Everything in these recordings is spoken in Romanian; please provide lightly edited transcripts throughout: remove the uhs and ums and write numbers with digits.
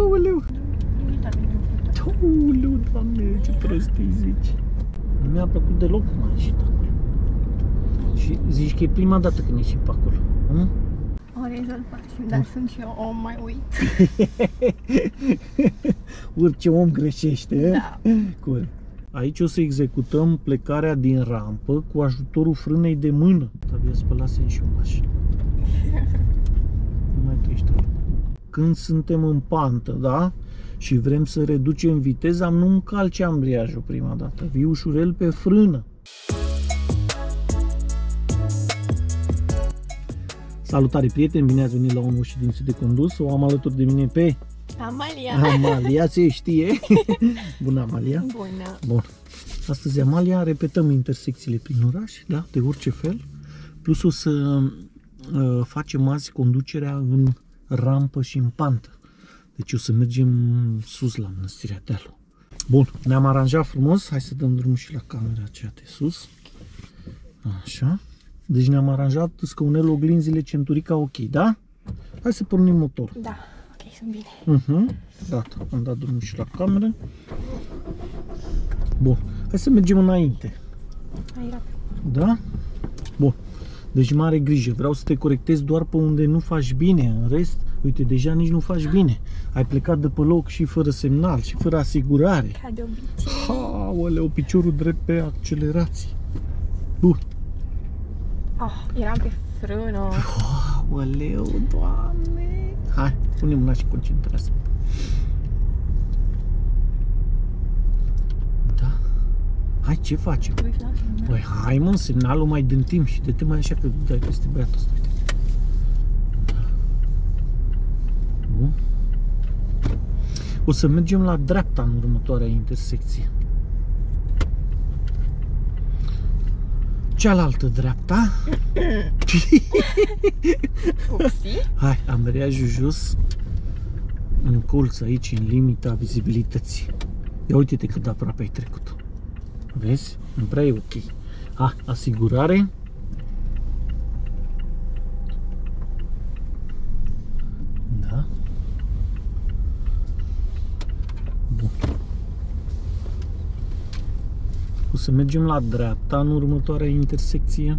Aoleu! Aoleu, Doamne, ce prostii zici! Nu mi-a plăcut deloc cum a ieșit acolo. Și zici că e prima dată când ieșim pe acolo. O rezolvat, dar sunt și eu om mai uit. Orice om greșește, da. Corect. Aici o să executăm plecarea din rampă cu ajutorul frânei de mână. Abia spălasem și o mașină. Nu mai trește. Când suntem în pantă, da? Și vrem să reducem viteza, nu încalci ambriajul prima dată. Vii ușurel pe frână. Salutare, prieteni! Bine ați venit la o nouă ședință de condus. O am alături de mine pe... Amalia! Amalia se știe! Bună, Amalia! Bună! Bun. Astăzi, Amalia, repetăm intersecțiile prin oraș, da? De orice fel. Plus o să facem azi conducerea în rampă și în pantă. Deci o să mergem sus la Mănăstirea Dealu. Bun, ne-am aranjat frumos. Hai să dăm drumul și la camera aceea de sus. Așa. Deci ne-am aranjat scaunelul, oglinzile, centurica, ok, da? Hai să pornim motorul. Da, ok, sunt bine. Gata, am dat drumul și la cameră. Bun, hai să mergem înainte. Hai rapid. Da? Bun. Deci mare grijă, vreau să te corectezi doar pe unde nu faci bine, în rest, uite, deja nici nu faci bine. Ai plecat de pe loc și fără semnal și fără asigurare. Ca de obicei. Aoleu, piciorul drept pe accelerație. Bun. Eram pe frână. Aoleu, Doamne. Hai, pune mâna și concentrează. Da. Hai, ce facem? Păi hai, mă, semnalul mai dăm timp și de te mai așa că dai peste băiatul ăsta, uite. Bun. O să mergem la dreapta în următoarea intersecție. Cealaltă dreapta. Hai, ambreiajul jos. În colț aici, în limita vizibilității. Ia uite-te cât de aproape ai trecut. Vezi? Nu prea e ok. Ah, asigurare. Da. Bun. O să mergem la dreapta în următoarea intersecție.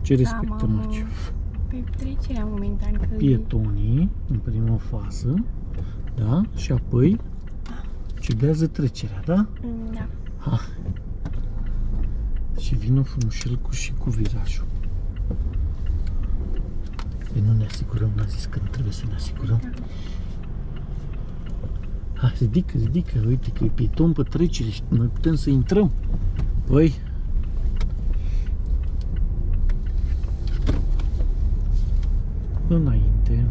Ce respectăm aici? Pe trecerea momentan că pietonii în prima fază, da? Și apoi cedează trecerea, da? Da. Ha. Și vină frumușel cu și cu virajul. Păi nu ne asigurăm, n-a zis că nu trebuie să ne asigurăm. Da. Ha, ridică, ridică, uite că e pieton pe trecere și noi putem să intrăm. Păi... Înainte...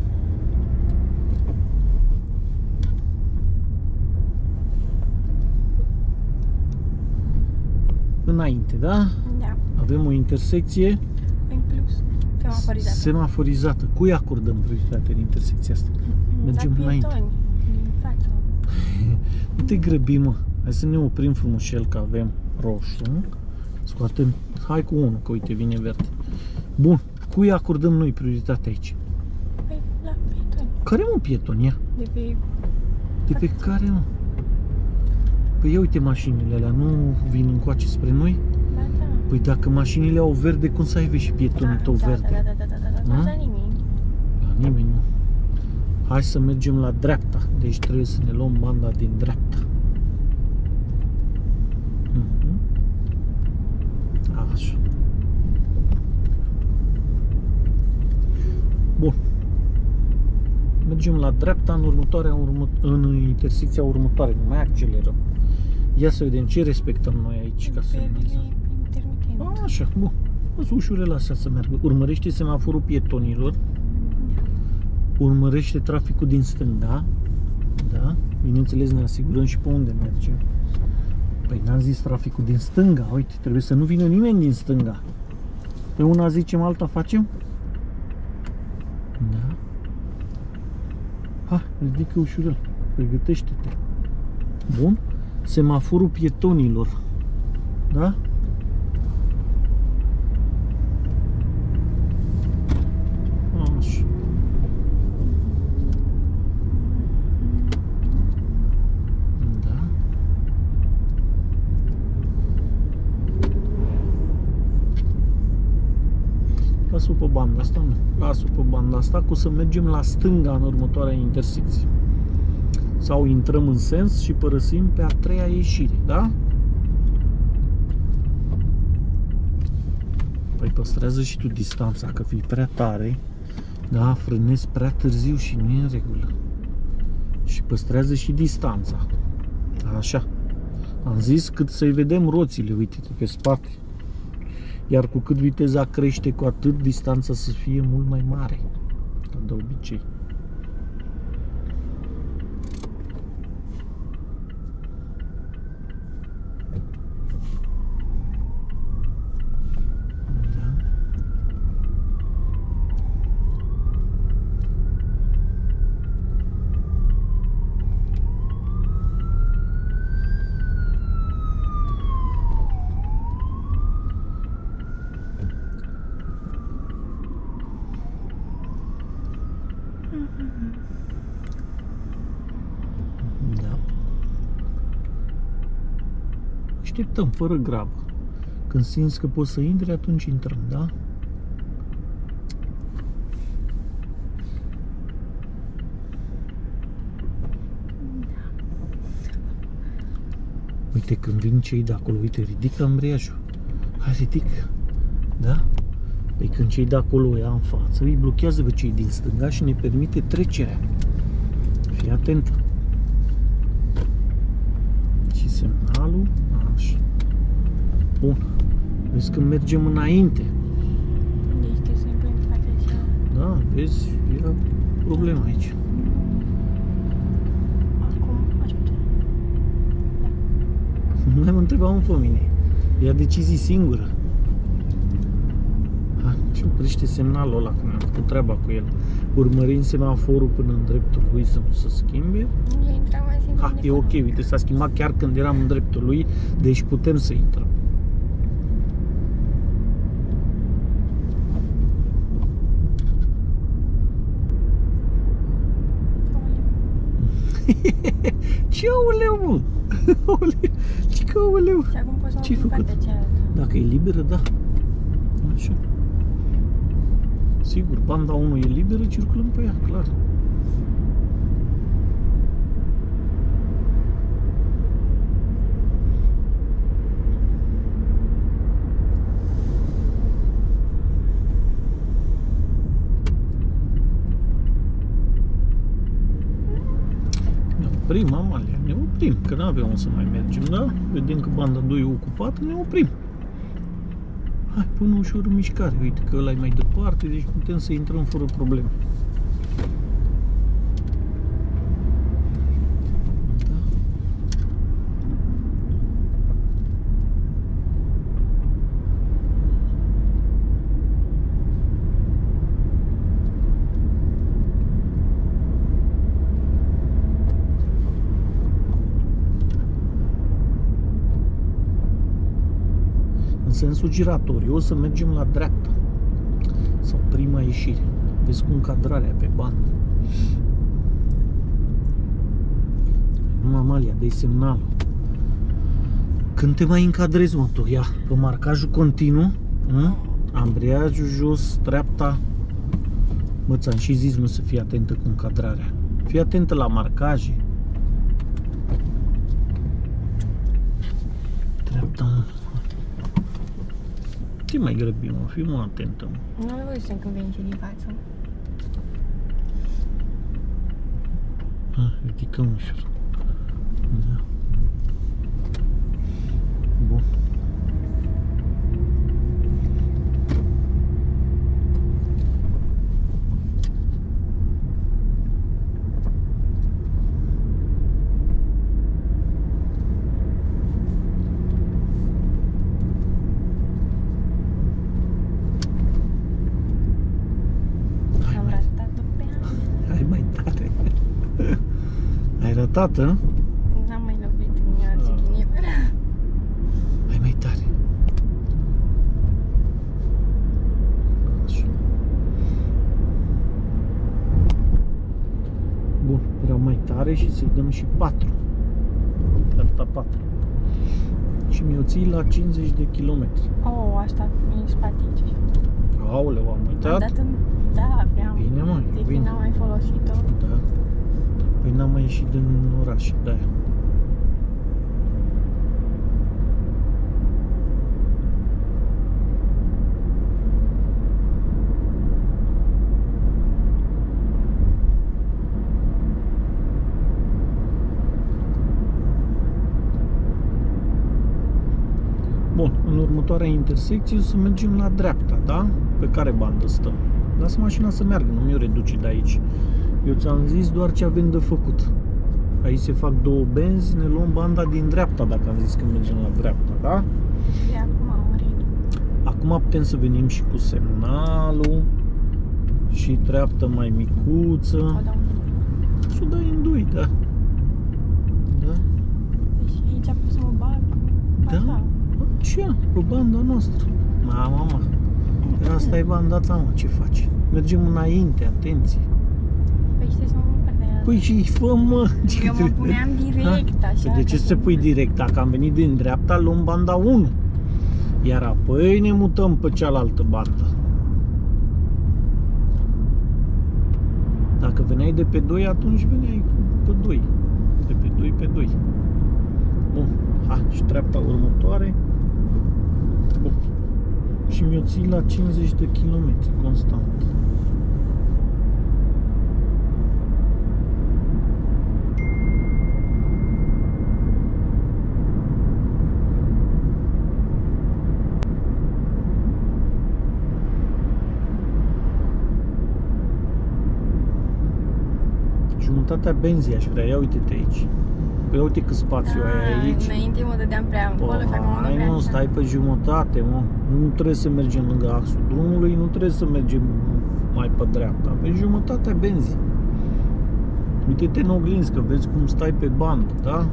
Înainte, da? Da. Avem o intersecție... În plus, semaforizată. Semaforizată. Cui acordăm prioritate în intersecția asta? Mergem înainte. Nu te grăbi, mă. Hai să ne oprim frumușel că avem roșu. Scoatem. Hai cu unul, că uite, vine verde. Bun. Cui acordăm noi prioritatea aici? Păi la pietoni. Care, mă, pietonia? De pe care, mă? Păi ia uite mașinile alea, nu vin încoace spre noi? Da, da. Păi dacă mașinile au verde, cum să ai și pietonul tău verde? Da, la nimeni. La nimeni, nu. Hai să mergem la dreapta, deci trebuie să ne luăm banda din dreapta. Așa. Bun. Mergem la dreapta în intersecția următoare, nu mai accelerăm. Ia să vedem ce respectăm noi aici ca să intermitent. Așa, bun. Îți ușurel așa să meargă. Urmărește semaforul pietonilor. Urmărește traficul din stânga, da? Bineînțeles, ne asigurăm și pe unde mergem. Păi n-am zis traficul din stânga, uite, trebuie să nu vină nimeni din stânga. Pe una zicem, alta facem? Da. Ha, ridică ușurel, pregătește-te. Bun, semaforul pietonilor, da? Las-o pe banda asta, mă. Las-o pe banda asta, că o să mergem la stânga în următoarea intersecție. Sau intrăm în sens și părăsim pe a treia ieșire, da? Păi păstrează și tu distanța, că fii prea tare, da? Frânezi prea târziu și nu e în regulă. Și păstrează și distanța. Așa. Am zis cât să-i vedem roțile, uite-te pe spate. Iar cu cât viteza crește, cu atât distanța să fie mult mai mare, ca de obicei. Așteptăm, fără grabă. Când simți că poți să intri, atunci intrăm, da? Uite, când vin cei de acolo, uite, ridică ambreiajul. Hai, ridică, da? Păi când cei de acolo o ia în față, îi blochează pe cei din stânga și ne permite trecerea. Fii atent. Și semnalul. Așa. Bun. Vezi că mergem înainte. Deci trebuie să mergem în fața așa. Da, vezi, e problema aici. Acum aș putea. Da. Nu mă întrebam pe mine. Ia decizii singură. Și oprește semnalul ăla, că mi-am făcut treaba cu el. Urmărim semaforul până în dreptul lui să nu se schimbe. Ha, e ok, uite, s-a schimbat chiar când eram în dreptul lui, deci putem să intrăm. Ce oleu, mă? Ce oleu? Și acum poți să mergi în partea cealaltă. Dacă e liberă, da. Așa. Sigur, banda 1 e liberă, circulăm pe ea, clar. Ne oprim, Amalia, ne oprim, că nu avem să mai mergem, da? Vedem că banda 2 e ocupată, ne oprim. Hai, pune ușor în mișcare, uite că ăla e mai departe, deci putem să intrăm fără probleme. În sensul giratoriu, o să mergem la dreapta sau prima ieșire. Vezi cu încadrarea pe bandă. Nu, Amalia, dă-i semnalul. Când te mai încadrezi, mă, tu, ia, pe marcajul continuu, ambreiajul jos, dreapta. Mă, ți-am și zis, mă, să fii atentă cu încadrarea. Fii atentă la marcaje. Dreapta, mă. Ce mai grăbim, mă? Fii mă atentă, mă. Nu am văzut când veni și din față. Ridicăm ușor. Da. Bun. Tată? N-am mai lovit în ea, zic în ea. Hai mai tare. Așa. Bun, vreau mai tare și să-i dăm și 4. Dreapta 4. Și mi-o ții la 50 de kilometri. O, asta mi-e spatice. Aoleu, am uitat. Da, abia. Bine, mă, bine. N-am mai folosit-o. Da. Păi n-am mai ieșit din oraș, da. Bun, în următoarea intersecție o să mergem la dreapta, da? Pe care bandă stăm? Lasă mașina să meargă, nu mi-o reduce de aici. Eu ți-am zis doar ce avem de făcut. Aici se fac două benzi, ne luăm banda din dreapta, dacă am zis că mergem la dreapta, da? Și acum putem să venim și cu semnalul și treaptă mai micuță. O dau în și o dai în doi, da? Da? Deci aici pot să mă bag? Da? Și pe banda noastră. Mama, asta e banda ta, mă, ce faci? Mergem înainte, atenție. Păi știi să mă pun pe aia. Păi și fă, mă. Eu mă puneam direct, ha? Așa. De ce să te pui direct? Dacă am venit din dreapta, luăm banda 1. Iar apoi ne mutăm pe cealaltă bandă. Dacă veneai de pe 2, atunci veneai pe 2. De pe 2, pe 2. Bun, ha, și treapta următoare. Bun. Și mi-o ții la 50 de km constant. Jumătatea benzii aș vrea, ia uite-te aici. Păi uite cât spațiu ai aici. Înainte mă dădeam prea încolo, că acum mă dădeam. Nu, stai pe jumătate, mă. Nu trebuie să mergem lângă axul drumului, nu trebuie să mergem mai pe dreapta. Pe jumătatea benzii. Uite-te în oglinzi, că vezi cum stai pe bandă, da?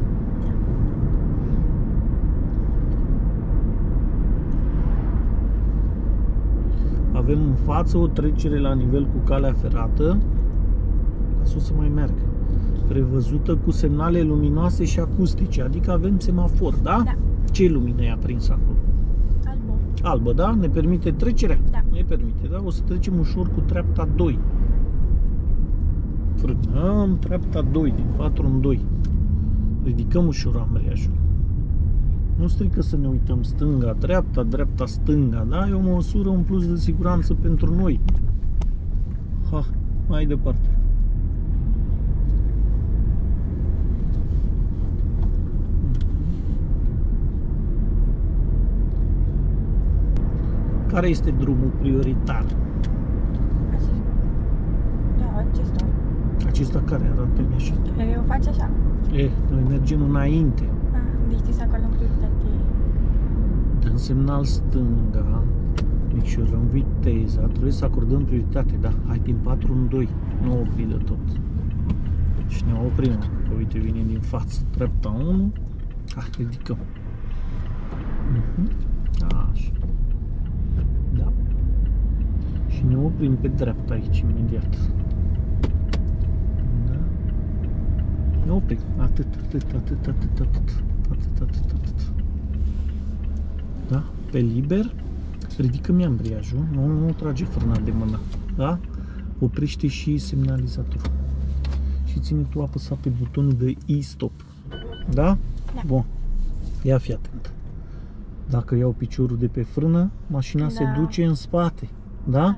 Avem în față o trecere la nivel cu calea ferată. Las-o să mai meargă. Prevăzută cu semnale luminoase și acustice, adică avem semafor, da? Da. Ce lumină e aprinsă acolo? Albă. Albă, da? Ne permite trecerea? Da. Ne permite, da? O să trecem ușor cu treapta 2. Frânăm treapta 2, din 4 în 2. Ridicăm ușor ambreiajul. Nu strică să ne uităm stânga, dreapta, dreapta, stânga, da? E o măsură în plus de siguranță pentru noi. Ha, mai departe. Care este drumul prioritar? Da, acesta. Acesta care? Arată-mi așa. Eu fac așa. E, noi mergem înainte. Ah, deci știi să acordăm prioritate. Dăm semnal stânga, micșorăm viteza, trebuie să acordăm prioritate, da, hai din 4 în 2, nu opri de tot. Și ne oprim, că uite vine din față, treapta 1, hai, ridicăm. Așa. Da. Și ne oprim pe dreapta aici, imediat. Da. Ne oprim. Atât. Da? Pe liber. Ridică-mi ambreiajul. Nu trage frâna de mână. Da? Oprește și semnalizatorul. Și ține tu apăsat pe butonul de e-stop. Da? Da. Bun. Ia fi atent. Dacă iau piciorul de pe frână, mașina se duce în spate, da?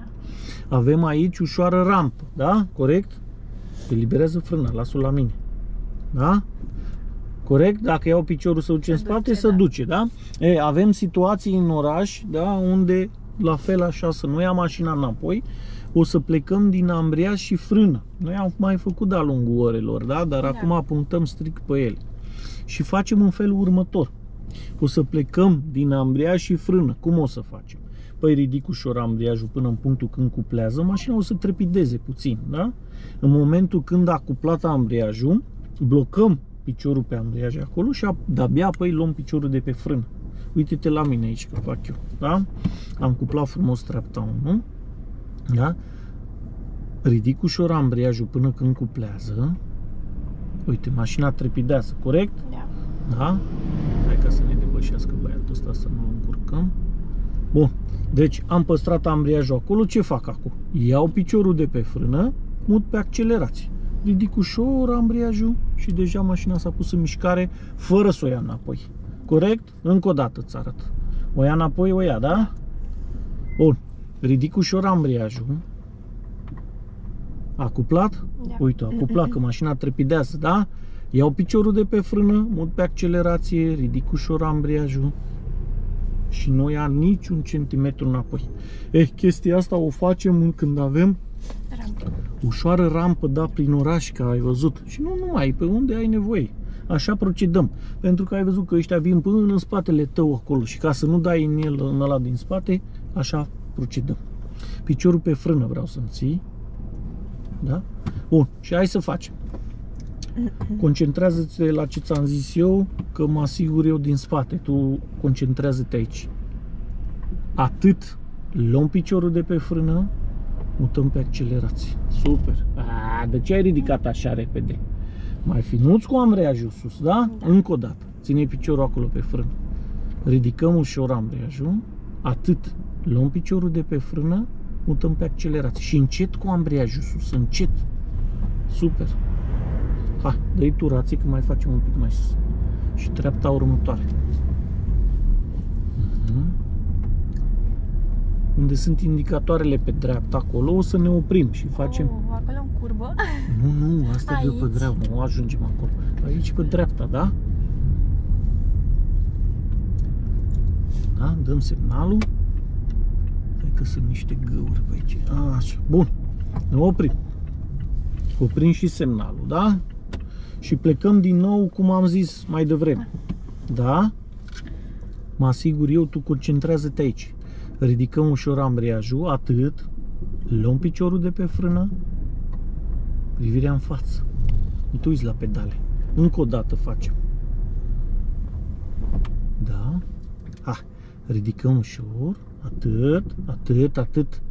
Avem aici ușoară rampă, da? Corect? Eliberează frâna, las-o la mine, da? Corect? Dacă iau piciorul să duce în spate, se duce, da? E, avem situații în oraș, da? Unde, la fel așa, să nu ia mașina înapoi, o să plecăm din ambreiaj și frână. Noi am mai făcut de-a lungul orelor, da? Dar acum punctăm strict pe ele. Și facem în felul următor. O să plecăm din ambreiaj și frână. Cum o să facem? Păi ridic ușor ambreiajul până în punctul când cuplează, mașina o să trepideze puțin, da? În momentul când a cuplat ambreiajul, blocăm piciorul pe ambreiaj acolo și de-abia apoi luăm piciorul de pe frână. Uite-te la mine aici că fac eu, da? Am cuplat frumos treapta 1, da? Ridic ușor ambreiajul până când cuplează. Uite, mașina trepidează, corect? Da. Da? Ca să ne depășească băiatul ăsta, să nu o încurcăm. Bun, deci am păstrat ambriajul acolo, ce fac acum? Iau piciorul de pe frână, mut pe accelerație. Ridic ușor ambriajul și deja mașina s-a pus în mișcare fără să o ia înapoi. Corect? Încă o dată îți arăt. O ia înapoi, o ia, da? Bun. Ridic ușor ambriajul. Acuplat? Da. Uite, acuplat, că mașina trepidează, da? Iau piciorul de pe frână, mut pe accelerație, ridic ușor ambriajul și nu ia niciun centimetru înapoi. Eh, chestia asta o facem când avem rampă. Ușoară rampă, da, prin oraș, ca ai văzut. Și nu numai, pe unde ai nevoie. Așa procedăm. Pentru că ai văzut că ăștia vin până în spatele tău acolo și ca să nu dai în el, în ăla din spate, așa procedăm. Piciorul pe frână vreau să-mi ții. Da? Bun, și hai să facem. Concentrează-te la ce ți-am zis eu, că mă asigur eu din spate. Tu concentrează-te aici. Atât. Luăm piciorul de pe frână, mutăm pe accelerație. Super. A, de ce ai ridicat așa repede? Mai finuți cu ambreiajul sus, da? Da. Încă o dată. Ține piciorul acolo pe frână. Ridicăm ușor ambreiajul. Atât. Luăm piciorul de pe frână, mutăm pe accelerație. Și încet cu ambreiajul sus. Încet. Super. Hai, dă-i tu rații, că mai facem un pic mai sus. Și treapta următoare. Unde sunt indicatoarele pe dreapta, acolo o să ne oprim și facem... Oh, acolo în curbă? Nu, nu, asta e pe dreapta, nu ajungem acolo. Aici pe dreapta, da? Da, dăm semnalul. Hai că sunt niște găuri pe aici. Așa, bun, ne oprim. Oprim și semnalul, da? Și plecăm din nou, cum am zis mai devreme. Da? Mă asigur eu, tu concentrează-te aici. Ridicăm ușor ambreiajul, atât. Luăm piciorul de pe frână. Privirea în față. Nu te uiți la pedale. Încă o dată facem. Da? Ha. Ridicăm ușor. Atât, atât, atât.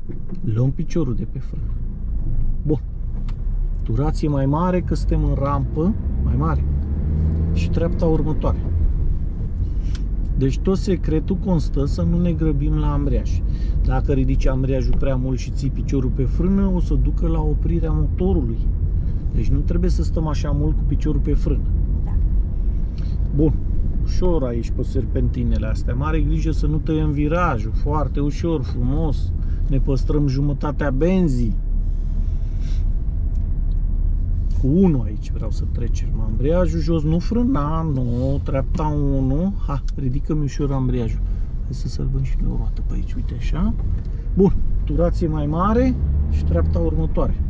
Luăm piciorul de pe frână. Bun. Turație mai mare, că suntem în rampă mai mare. Și treapta următoare. Deci tot secretul constă să nu ne grăbim la ambreiaj. Dacă ridici ambreiajul prea mult și ții piciorul pe frână, o să ducă la oprirea motorului. Deci nu trebuie să stăm așa mult cu piciorul pe frână. Da. Bun. Ușor aici pe serpentinele astea. Mare grijă să nu tăiem virajul. Foarte ușor, frumos. Ne păstrăm jumătatea benzii. Cu 1 aici vreau să trecem ambreiajul jos, nu frâna, nu, treapta 1, ha, ridicăm ușor ambreiajul. Hai să sărbăm și noi o roată pe aici, uite așa. Bun, turație mai mare și treapta următoare.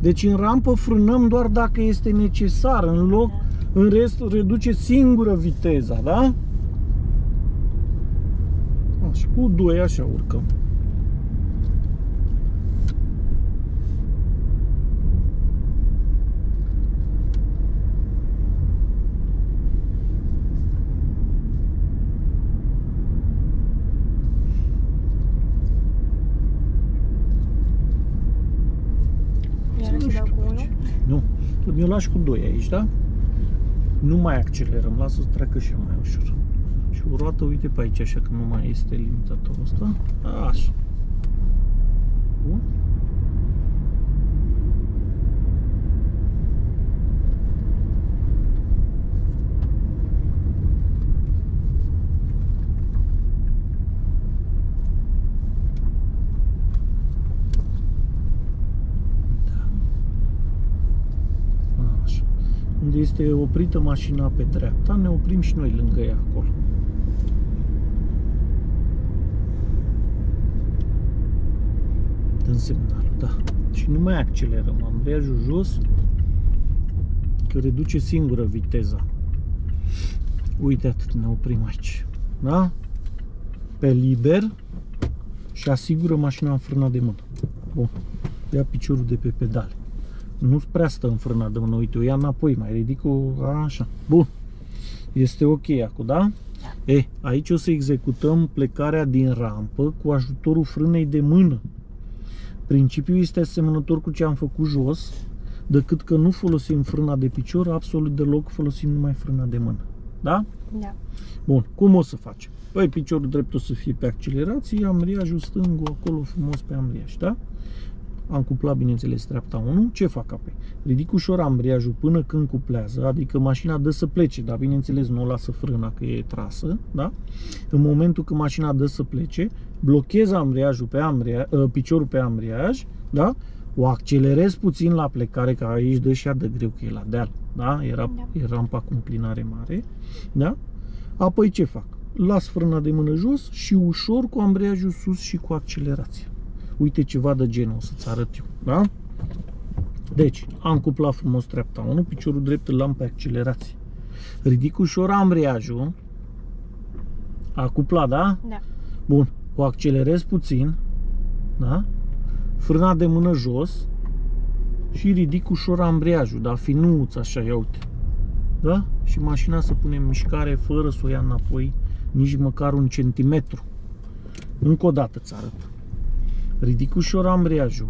Deci în rampă frânăm doar dacă este necesar, în loc, în rest reduce singură viteza, da? Așa, cu 2 așa urcăm. Mi-o lași cu 2 aici, da? Nu mai accelerăm, lasă-o să treacă și mai ușor. Și o roată, uite pe aici, așa că nu mai este limitatorul ăsta. Așa. Bun. Unde este oprită mașina pe dreapta, ne oprim și noi lângă ea acolo. Dăm semnal, da. Și nu mai accelerăm, ambreiajul jos, că reduce singură viteza. Uite atât, ne oprim aici. Da? Pe liber și asigură mașina în frâna de mână. Bun. Ia piciorul de pe pedale. Nu prea stă în frâna de mână, uite, o ia înapoi, mai ridic-o, așa. Bun, este ok acum, da? Da. E, aici o să executăm plecarea din rampă cu ajutorul frânei de mână. Principiul este asemănător cu ce am făcut jos, decât că nu folosim frâna de picior, absolut deloc, folosim numai frâna de mână. Da? Da. Bun, cum o să facem? Băi, piciorul drept o să fie pe accelerație, ambriajul stângul acolo frumos pe ambriaj, da? Am cuplat, bineînțeles, treapta 1. Ce fac apoi? Ridic ușor ambriajul până când cuplează, adică mașina dă să plece, dar bineînțeles nu o lasă frâna că e trasă, da? În momentul când mașina dă să plece, blochez ambriajul pe piciorul pe ambriaj, da? O accelerez puțin la plecare, că aici dă și ea de greu, că e la deal, da? E rampa cu înclinare mare, da? Apoi ce fac? Las frâna de mână jos și ușor cu ambreiajul sus și cu accelerația. Uite ceva de genul, o să-ți arăt eu, da? Deci, am cuplat frumos treapta 1, piciorul drept îl am pe accelerație. Ridic ușor ambreiajul. A cuplat, da? Da. Bun, o accelerez puțin, da? Frâna de mână jos și ridic ușor ambreiajul, dar finuț așa, ia uite. Da? Și mașina se pune în mișcare fără să o ia înapoi nici măcar un centimetru. Încă o dată îți arăt. Ridic ușor ambreiajul.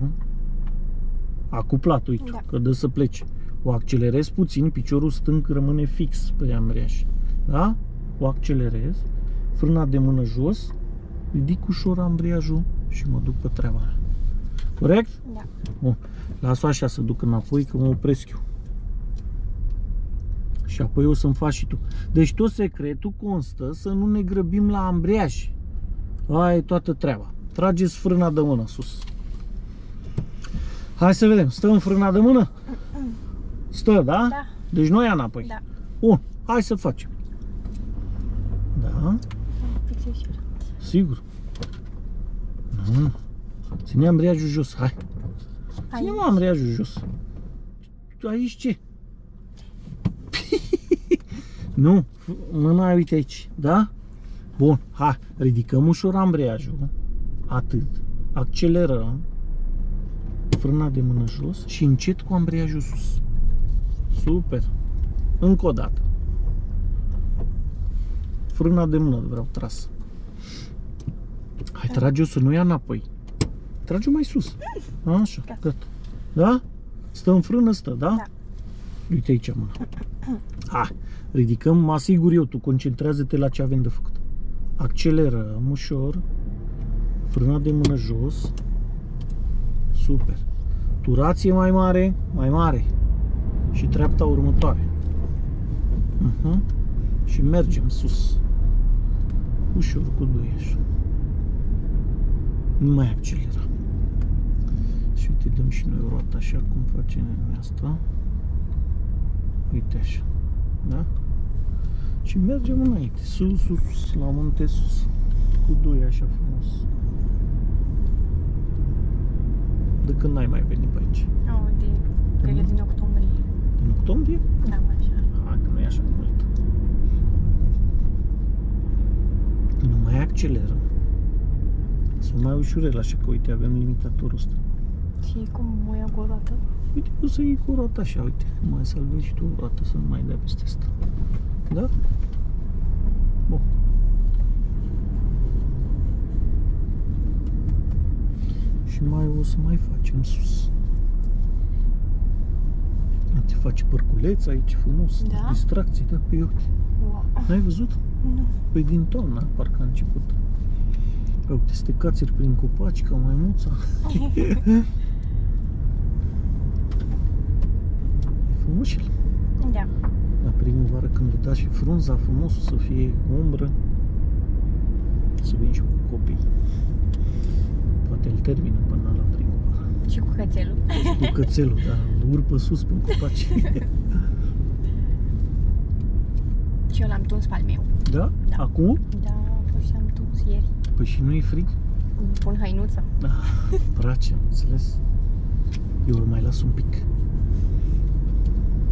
A cuplat, uite, da, că dă să plece. O accelerez puțin, piciorul stâng rămâne fix pe ambreiaj. Da? O accelerez, frâna de mână jos, ridic ușor ambreiajul și mă duc pe treaba mea. Corect? Da. Bun. Las-o așa să duc înapoi că mă opresc eu. Și apoi o să-mi faci și tu. Deci tot secretul constă să nu ne grăbim la ambreiaj. Aia e toată treaba. Trageți frâna de mână sus. Hai să vedem. Stă în frâna de mână? Stă, da? Da. Deci noi ia înapoi. Da. Bun. Hai să facem. Da. Sigur. Nu. Ține ambreiajul jos. Hai. Ține ambreiajul jos. Aici ce? Nu, mâna, uite aici, da? Bun, hai, ridicăm ușor ambreiajul, atât, accelerăm, frâna de mână jos și încet cu ambreiajul sus. Super! Încă o dată. Frâna de mână vreau trasă. Hai, trage-o să nu ia înapoi. Trage-o mai sus. Așa, gata. Da? Stă în frână, stă, da? Da. Uite aici mâna. Hai, ridicăm, mă asigur eu, tu concentrează-te la ce avem de făcut. Accelerăm ușor, frâna de mână jos, super. Turație mai mare, mai mare și treapta următoare. Și mergem sus, ușor cu duieșul. Nu mai accelerăm. Și uite, dăm și noi roata așa cum facem asta. Uite așa, da? Și mergem înainte, sus, sus, sus, la munte sus, cu doi așa frumos. De când n-ai mai venit pe aici? Nu, cred că din octombrie. Din octombrie? Da, așa. Hai, că nu e așa mult. Nu mai accelerăm. Sunt mai ușurel, așa că uite, avem limitatorul ăsta. Și cum o iau cu o roată? Uite, o să iei cu o roată așa, uite, mai salvezi și tu o roată să nu mai dea peste asta. Da? Bun. Și mai o să mai facem sus. Te faci părculeța aici frumos, da? Distracții, da, pe ochi. Wow. N-ai văzut? Nu. Păi din toamna, parcă a început. Uite, stecațeri prin copaci, ca maimuța. Frumușel. Da. La primăvară când o da și frunza, frumos o să fie umbră. Să vin și cu copii. Poate îl termină până la primăvară. Și cu cățelul. Și cu cățelul, dar îl urc pe sus până copaci. Și eu l-am tuns pe al meu. Da? Da. Acum? Da, am tuns ieri. Păi și nu-i frig? Îmi pun hainuță. Ah, brace, am înțeles. Eu îl mai las un pic.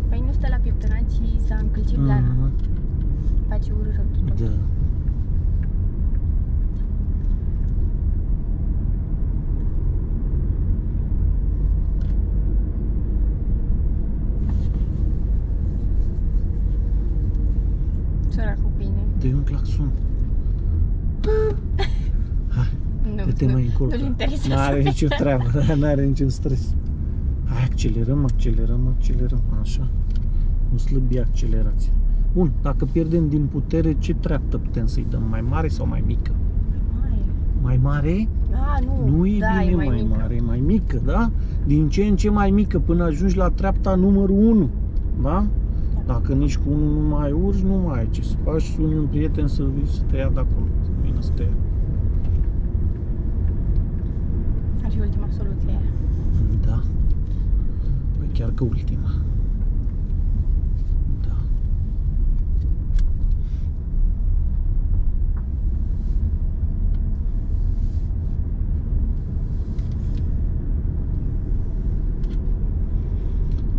Păi nu stă la pieptănat și s-a încălcit blana. Face urât rău. Da. Săracul bine. Dă-i un claxon. Te mai încurcă. N-are nicio treabă, n-are niciun stres. Hai, accelerăm, accelerăm, accelerăm, așa. Nu slăbi accelerația. Bun, dacă pierdem din putere, ce treaptă putem să-i dăm? Mai mare sau mai mică? Mai mare? Da, nu. Nu e da, bine e mai mare, mai mică, da? Din ce în ce mai mică, până ajungi la treapta numărul 1, da? Dacă nici cu unul nu mai urci, nu mai ai ce să faci, suni un prieten să vii să te ia de acolo. Bine să te ia. Ar fi ultima soluție aia. Da. Păi chiar că ultima. Da.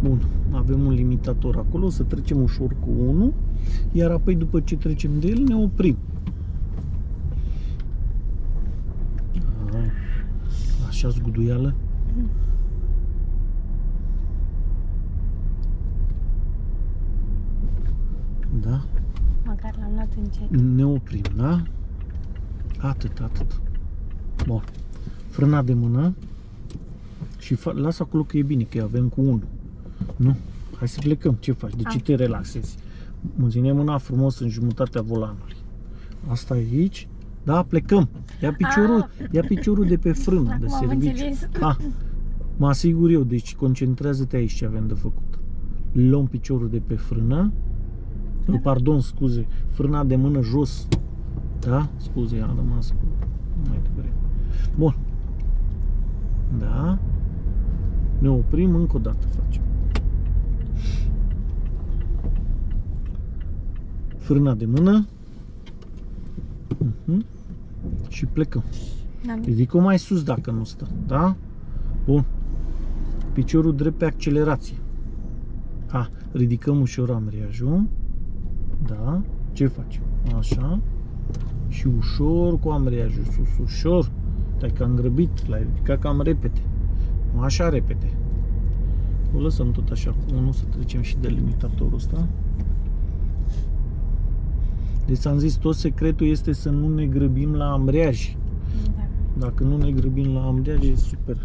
Bun. Avem un limitator acolo, o să trecem ușor cu 1, iar apoi după ce trecem de el ne oprim. Așa zguduială. Da? Măcar l-am luat încet. Ne oprim, da? Atât, atât. Bun. Frâna de mână și lasă acolo că e bine, că avem cu 1. Nu? Hai să plecăm. Ce faci? De ce te relaxezi? Ține mâna frumos în jumătatea volanului. Asta e aici. Da, plecăm. Ia piciorul, ia piciorul de pe frână de serviciu. Mă asigur eu. Deci concentrează-te aici ce avem de făcut. Luăm piciorul de pe frână. Nu, pardon, scuze. Frâna de mână jos. Da? Scuze, am rămas cu... mai devreme. Bun. Da. Ne oprim, încă o dată facem. Frâna de mână. Și plecăm. Ridic-o mai sus dacă nu stă, da? Bun. Piciorul drept pe accelerație. Ridicăm ușor ambreiajul. Da? Ce facem? Așa. Și ușor cu ambreiajul sus, ușor. Stai că am grăbit, l-ai ridicat cam repede. Nu așa repede. O lăsăm tot așa cu 1, să trecem și de limitatorul ăsta. Deci am zis, tot secretul este să nu ne grăbim la ambreiaj. Da. Dacă nu ne grăbim la ambreiaj, e super.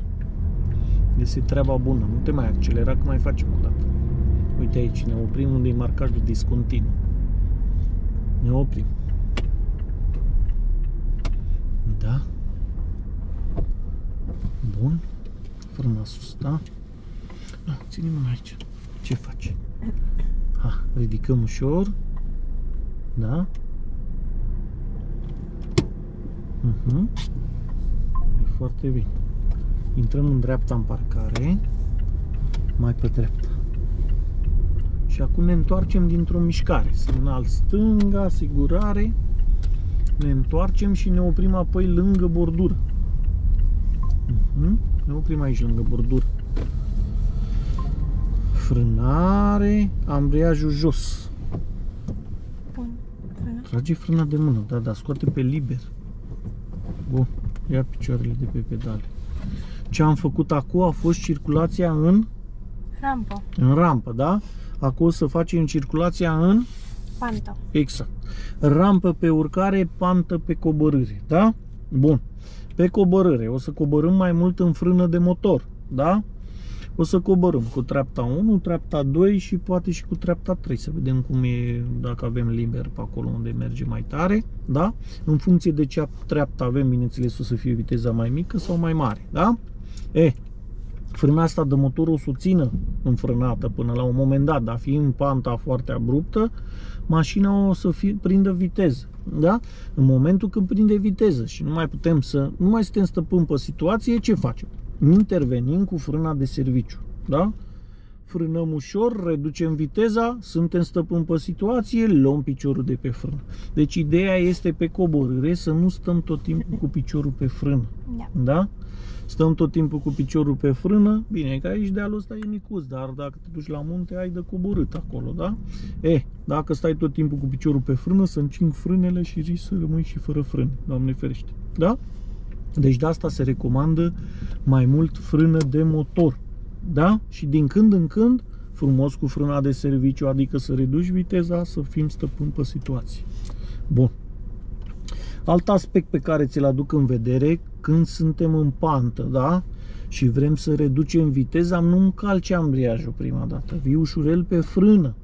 Este treaba bună. Nu te mai accelera, că mai facem o dată. Uite aici, ne oprim unde e marcajul discontinu. Ne oprim. Da. Bun. Frâna sus, da? Da, ține-mă aici. Ce faci? Ridicăm ușor. Da? E foarte bine. Intrăm în dreapta în parcare. Mai pe dreapta. Și acum ne întoarcem dintr-o mișcare. Semnal stânga, asigurare. Ne întoarcem și ne oprim apoi lângă bordură. Ne oprim aici lângă bordură. Frânare, ambreiajul jos. Trage frâna de mână, da, da, scoate pe liber. Bun, ia picioarele de pe pedale. Ce am făcut acum a fost circulația în... rampă. În rampă, da? Acum o să facem circulația în... pantă. Exact. Rampă pe urcare, pantă pe coborâre, da? Bun. Pe coborâre, o să coborâm mai mult în frână de motor, da? O să coborâm cu treapta 1, treapta 2 și poate și cu treapta 3, să vedem cum e, dacă avem liber pe acolo unde merge mai tare, da? În funcție de ce treaptă avem, bineînțeles, o să fie viteza mai mică sau mai mare, da? E, frâna asta de motor o să o țină înfrânată până la un moment dat, dar fiind panta foarte abruptă, mașina o să prindă viteză, da? În momentul când prinde viteză și nu mai putem să, nu mai suntem stăpâni pe situație, ce facem? Intervenim cu frâna de serviciu, da? Frânăm ușor, reducem viteza, suntem stăpâni pe situație, luăm piciorul de pe frână. Deci ideea este pe coborâre să nu stăm tot timpul cu piciorul pe frână, da? Stăm tot timpul cu piciorul pe frână, bine că aici dealul ăsta e micuț, dar dacă te duci la munte ai de coborât acolo, da? E, dacă stai tot timpul cu piciorul pe frână, să încingi frânele și risci să rămâi și fără frâne, Doamne ferește, da? Deci de asta se recomandă mai mult frână de motor, da? Și din când în când, frumos cu frâna de serviciu, adică să reduci viteza, să fim stăpâni pe situație. Bun. Alt aspect pe care ți-l aduc în vedere, când suntem în pantă, da? Și vrem să reducem viteza, nu încalci ambreiajul prima dată, vii ușurel pe frână.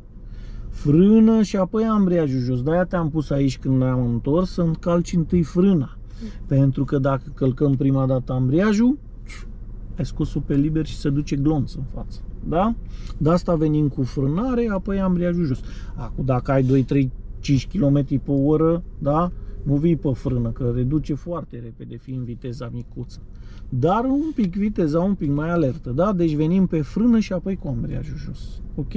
frână și apoi ambreiajul jos. De-aia te-am pus aici când ne-am întors să încalci întâi frâna. Pentru că dacă călcăm prima dată ambreiajul, ai scos-o pe liber și se duce glonț în față. Da? De asta venim cu frânare, apoi ambreiajul jos. Acum, dacă ai 2-3-5 km pe oră, da? Nu vii pe frână, că reduce foarte repede, fiind viteza micuță. Dar un pic viteza, un pic mai alertă, da? Deci venim pe frână și apoi cu ambreiajul jos. Ok?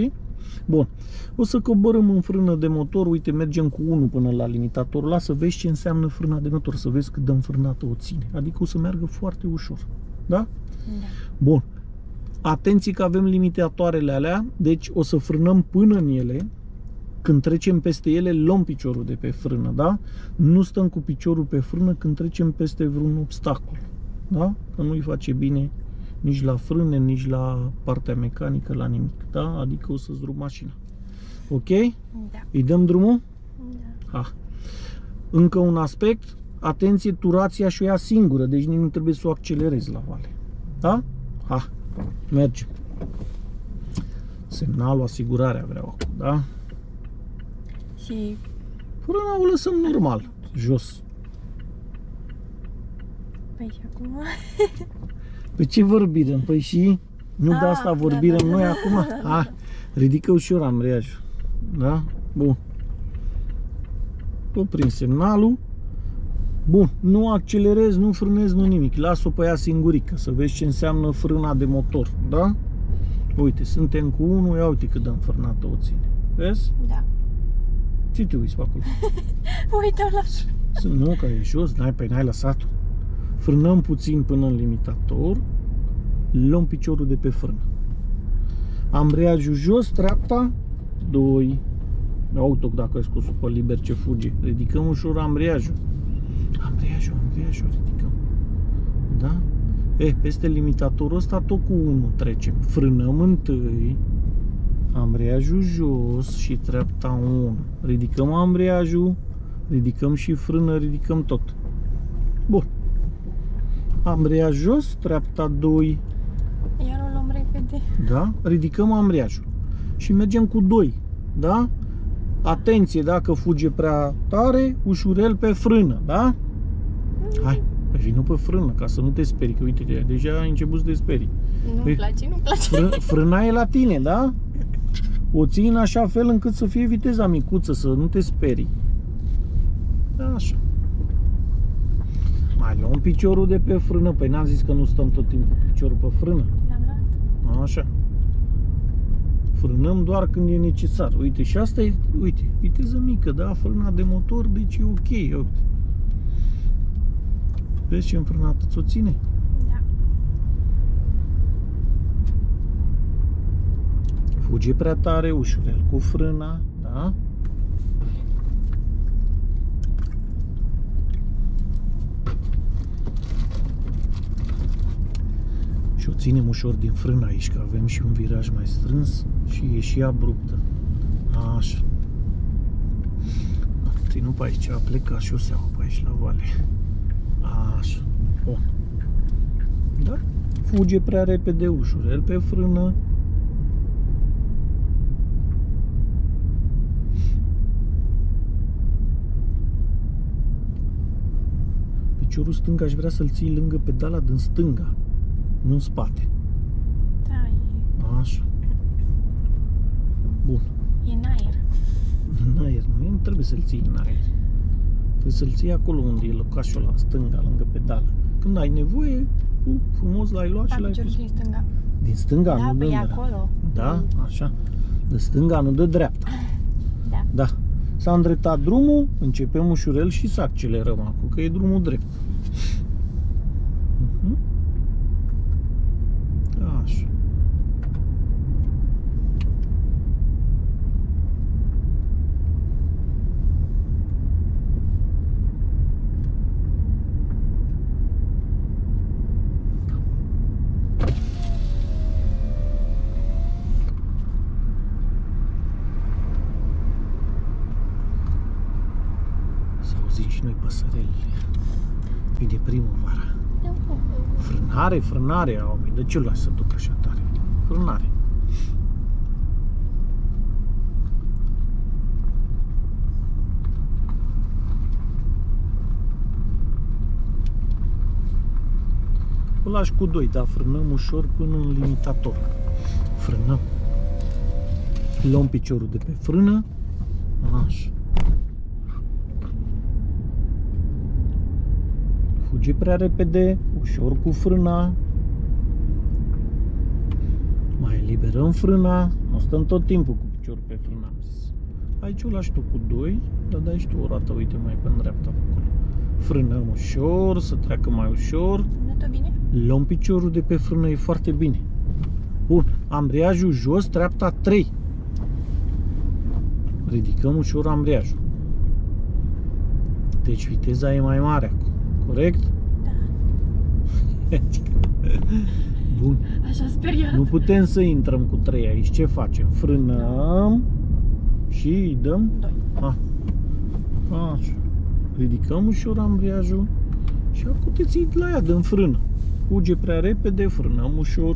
Bun. O să coborâm în frână de motor. Uite, mergem cu 1 până la limitator. Lasă, vezi ce înseamnă frâna de motor, să vezi cât de înfrânată o ține. Adică o să meargă foarte ușor. Da? Da. Bun. Atenție că avem limitatoarele alea, deci o să frânăm până în ele. Când trecem peste ele, luăm piciorul de pe frână, da? Nu stăm cu piciorul pe frână când trecem peste vreun obstacol, da? Că nu-i face bine nici la frâne, nici la partea mecanică, la nimic, da? Adică o să-ți rup mașina. Ok? Da. Îi dăm drumul? Da. Ha. Încă un aspect, atenție, turația și-o ia singură, deci nu trebuie să o accelerezi la vale, da? Ha. Mergem. Semnalul, asigurarea vreau acum, da? Și frâna o lăsăm normal, jos. Păi și acum? Pe ce vorbim? Păi și? Nu de asta vorbim noi acum? Ridică ușor ambreiajul. Da? Bun. Oprim semnalul. Bun, nu accelerez, nu frânez, nu nimic. Las-o pe ea singurică, să vezi ce înseamnă frâna de motor, da? Uite, suntem cu 1, ia uite cât de înfrânată o ține. Vezi? Da. Ce te uiți pe acolo? Uite, o las. Nu, că e jos, n-ai lăsat-o. Frânăm puțin până în limitator, luăm piciorul de pe frână. Ambreiajul jos, treapta, 2. Auto, dacă ai scos-o pe liber, ce fuge. Ridicăm ușor ambreiajul. Ambreiajul, ridicăm. Da? E, peste limitatorul ăsta tot cu 1 trecem. Frânăm întâi. Ambreiajul jos și treapta 1. Ridicăm ambreiajul, ridicăm și frână, ridicăm tot. Bun. Ambreiaj jos, treapta 2. Iar o luăm repede. Da? Ridicăm ambreiajul. Și mergem cu 2. Da? Atenție, dacă fuge prea tare, ușurel pe frână, da? Hai, pe vină pe frână, ca să nu te sperii, că uite, deja ai început să te sperii. Nu-mi place, nu-mi place. Frâna e la tine, da? O ții în așa fel încât să fie viteza micuță, să nu te sperii. Da, așa. Mai luăm piciorul de pe frână. Păi n-am zis că nu stăm tot timpul cu piciorul pe frână? L-am luat. Așa. Frânăm doar când e necesar. Uite, și asta e, uite, viteză mică, da? Frâna de motor, deci e ok. Uite. Vezi ce înfrânată ți-o ține? Da. Fuge prea tare, ușurel cu frâna, da? Și o ținem ușor din frână aici, că avem și un viraj mai strâns și e și abruptă. Așa. Ținut pe aici, a plecat șoseaua pe aici la vale. Așa. Bun. Da? Fuge prea repede, ușurel pe frână. Piciorul stâng aș vrea să-l ții lângă pedala din stânga. Nu în spate. Da, e... Așa. Bun. E în aer. În aer, nu trebuie să-l ții în aer. Trebuie să-l ții acolo unde e locașul ăla, stânga, lângă pedală. Când ai nevoie, frumos l-ai luat și l-ai pus. Din stânga. Din stânga, da, nu dă acolo. Da, așa. De stânga, nu dă dreapta. Da. Da. S-a îndreptat drumul, începem ușurel și să accelerăm acum, că e drumul drept. Așa. S-au auzit și noi păsărelile. E de primăvară. Frânare, oameni, de ce îl lași să ducă așa tare? Frânare. îl lași cu 2, dar frânăm ușor până în limitator. Frânăm. Luăm piciorul de pe frână. Așa. Fuge prea repede, ușor cu frâna. Mai liberăm frâna. Nu stăm tot timpul cu piciorul pe frână. Aici o lași tu cu 2, dar dai și tu o rată, uite, mai pe dreapta acolo. Frânăm ușor, să treacă mai ușor. Bine? Luăm piciorul de pe frână, e foarte bine. Bun, ambreiajul jos, treapta 3. Ridicăm ușor ambreiajul. Deci viteza e mai mare acum, corect? Da. Bun. Așa speriat. Nu putem să intrăm cu 3 aici, ce facem? Frânăm. Și dăm 2. Așa. Ridicăm ușor ambreiajul și acum te ții de la ea, dăm frână. Fuge prea repede, frânăm ușor.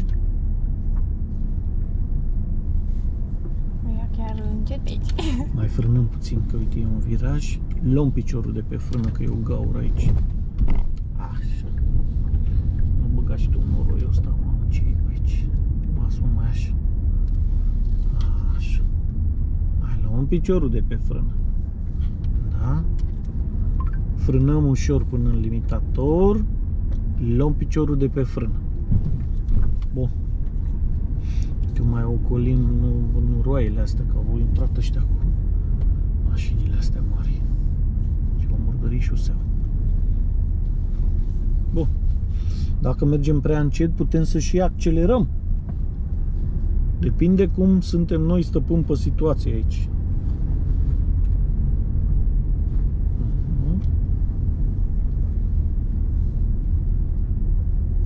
Ia chiar încet pe aici. Mai frânăm puțin, că uite, e un viraj. Luăm piciorul de pe frână, că e o gaură aici. Așa. Mă băga și tu noroiul ăsta, mamă, ce e aici? Lasă-o mai așa. Așa. Mai luăm piciorul de pe frână. Da? Frânăm ușor până în limitator. Luăm piciorul de pe frână. Bun. Când mai ocolim în roaiele astea, că au intrat ăștia cu mașinile astea mari. Și au murdărit șoseaua. Bun. Dacă mergem prea încet, putem să și accelerăm. Depinde cum suntem noi stăpâni pe situație aici.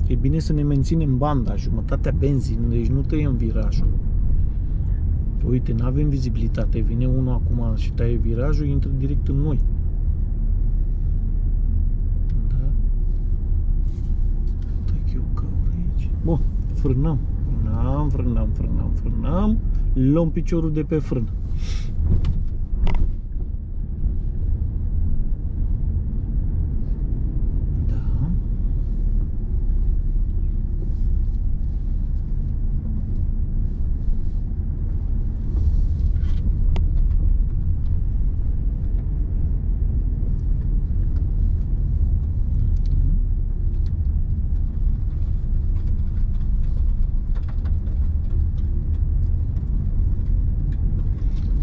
E bine să ne menținem banda, jumătatea benzinii, deci nu tăiem virajul. Uite, n-avem vizibilitate, vine unul acum și taie virajul, intră direct în noi. Da. Tac eu gaură aici. Bun, frânăm. Frânăm. Luăm piciorul de pe frână.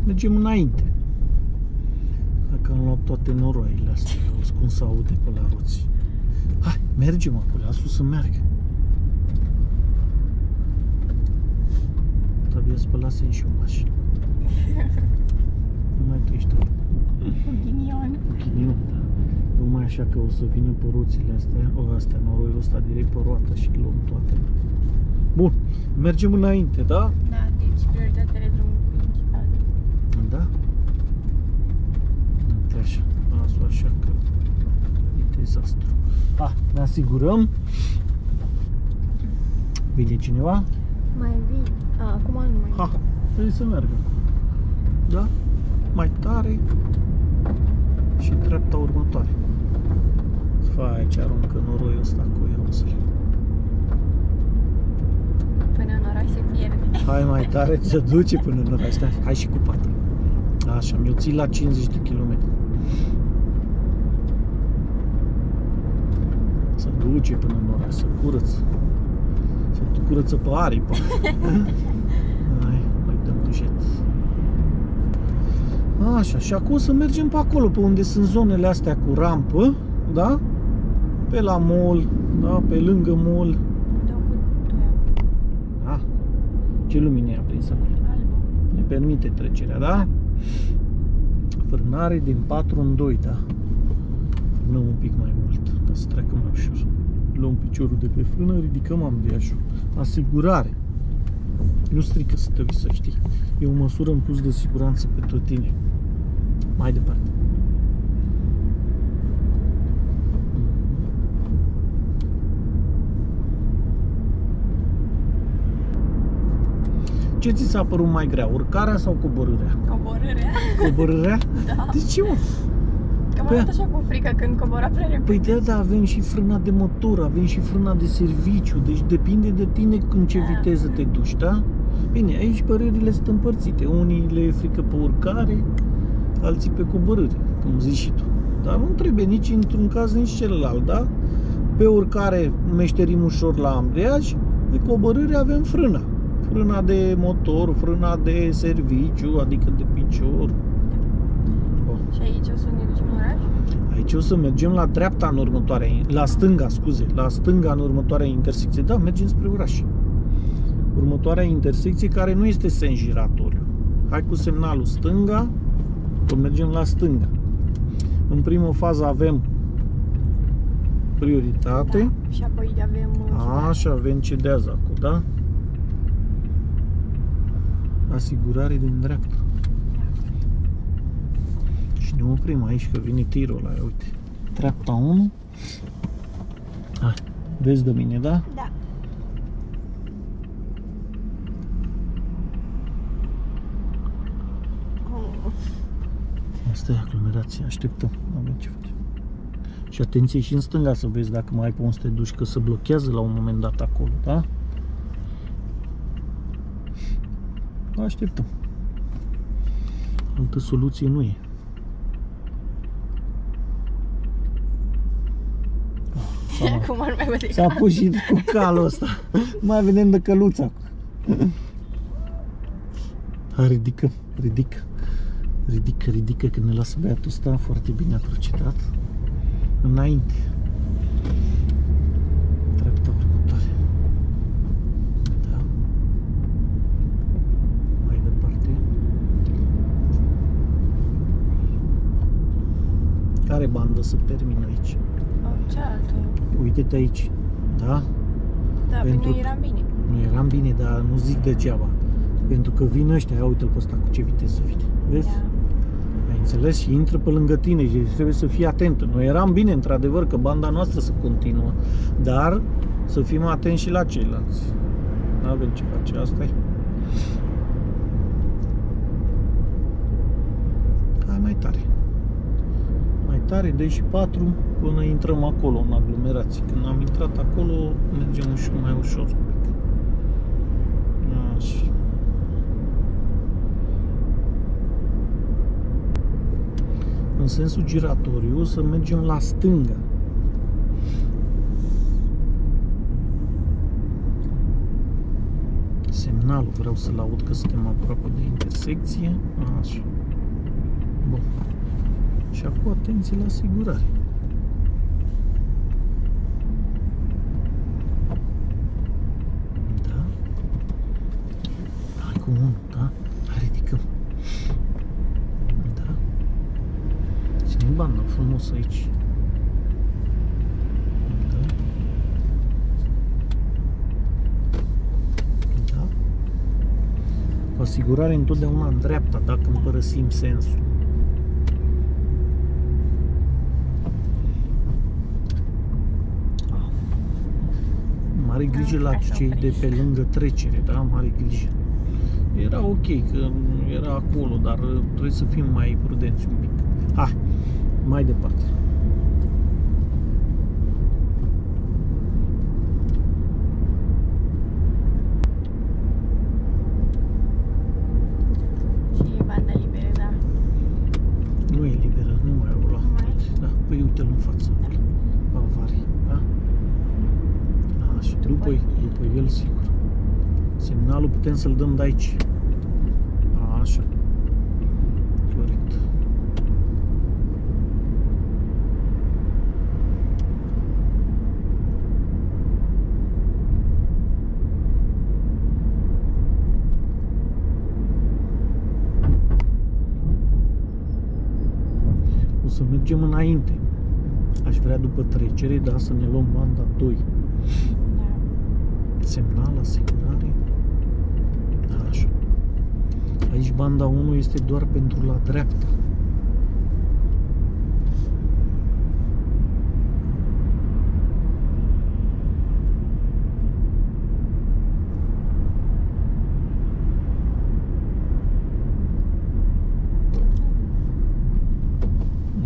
Mergem înainte. Dacă am luat toate noroaiele astea, auzi cum se aude pe la roți. Hai, mergem acolo, lasă-o să meargă. Abia spălasem și o mașină. Nu mai tu ești o ghinion. Numai așa că o să vină pe roțile astea, noroiul ăsta direct pe roată și luăm toate. Bun, mergem înainte, da? Da, deci prioritatea de drumul. Da? Uite așa, las-o așa că e dezastru. Ne asigurăm. Vine cineva? Mai vine. Acum nu mai vine. Trebuie să meargă. Da? Mai tare. Și treapta următoare. Fai, ce aruncă noroiul ăsta cu ea. Până în oraș se pierde. Hai mai tare, se duce până în oraș. Hai și cu patru. Așa, mi-o ții la 50 de km. Să duce până în oraș, să curăță. Să curăță pe aripă. Hai, mai dăm dușet. Așa, și acum să mergem pe acolo, pe unde sunt zonele astea cu rampă, da? Pe la mall, da? Pe lângă mall. Da. Ce lumină e aprinsă acolo? Ne permite trecerea, da? Frânare din 4 în 2, da. Frânăm un pic mai mult, ca să treacă mai ușor. Luăm piciorul de pe frână, ridicăm ambreiajul. Asigurare. Nu strică să te uiți, să știi. E o măsură în plus de siguranță pentru tine. Mai departe. Ce ți s-a părut mai grea, urcarea sau coborârea? Coborârea. Coborârea? Da. De ce, mă? Că am avut așa cu frică când cobora prea repede. Păi de da, avem și frâna de motor, avem și frâna de serviciu, deci depinde de tine în ce viteză te duci, da? Bine, aici părerile sunt împărțite, unii le e frică pe urcare, alții pe coborâre, cum zici și tu. Dar nu trebuie nici într-un caz, nici celălalt, da? Pe urcare meșterim ușor la ambreiaj, pe coborâre avem frâna. Frâna de motor, frâna de serviciu, adică de picior. Și aici o să ne ducem în oraș? Aici o să mergem la dreapta în următoarea, la stânga, scuze, la stânga în următoarea intersecție. Da, mergem spre oraș. Următoarea intersecție care nu este sens giratoriu. Hai cu semnalul stânga, că mergem la stânga. În prima fază avem prioritate. Da, și apoi avem... Așa, avem cedează acum, da? Asigurare din dreapta. Și ne oprim aici, că vine tirul ăla, uite. Treapta 1. Hai, vezi de mine, da? Da. Asta e aglomerație, așteptăm, avem ce facem. Și atenție și în stânga să vezi dacă mai ai pe unde să te duci, că se blochează la un moment dat acolo, da? Așteptăm. Altă soluție nu e. S-a pus și cu calul ăsta. Mai vedem de căluța. Ha, ridică, ridică. Ridică, ridică, că ne lasă băiatul ăsta foarte bine acrocetat. Înainte. Treapta următoare. Da. Mai departe. Care bandă se termină aici? Cealaltă. Uite-te aici, da? Da, pentru că eram bine. Nu eram bine, dar nu zic degeaba. Pentru că vin ăștia, ia uite-l pe ăsta cu ce viteză vine. Vezi? Da. Ai înțeles? Și intră pe lângă tine și trebuie să fii atentă. Noi eram bine, într-adevăr, că banda noastră se continuă, dar să fim atenți și la ceilalți. Nu avem ce face, asta e. Hai mai tare. Mai tare, dă și 4 până intrăm acolo, în aglomerație. Când am intrat acolo, mergem ușor, mai ușor. Așa. În sensul giratoriu, să mergem la stânga. Semnalul vreau să-l aud, că suntem aproape de intersecție. Așa. Bun. Și acum atenție la asigurare. Da? Hai cu unul, da? Hai, ridicăm. Da? Ținem banda frumos aici. Da? Da? Cu asigurare întotdeauna în dreapta, dacă împărăsim sensul. Mare grijă la cei de pe lângă trecere, da? Mare grijă. Era ok, că era acolo, dar trebuie să fim mai prudenți un pic. Ha, mai departe. Și e banda liberă, da? Nu e liberă, nu mai au luat. Da, păi uite-l în față. Bavarii, da? Și după el, sigur. Semnalul putem să-l dăm de aici. Așa. Corect. O să mergem înainte. Aș vrea după trecere, dar să ne luăm banda 2. Semnal, asigurare. Așa. Aici banda 1 este doar pentru la dreapta.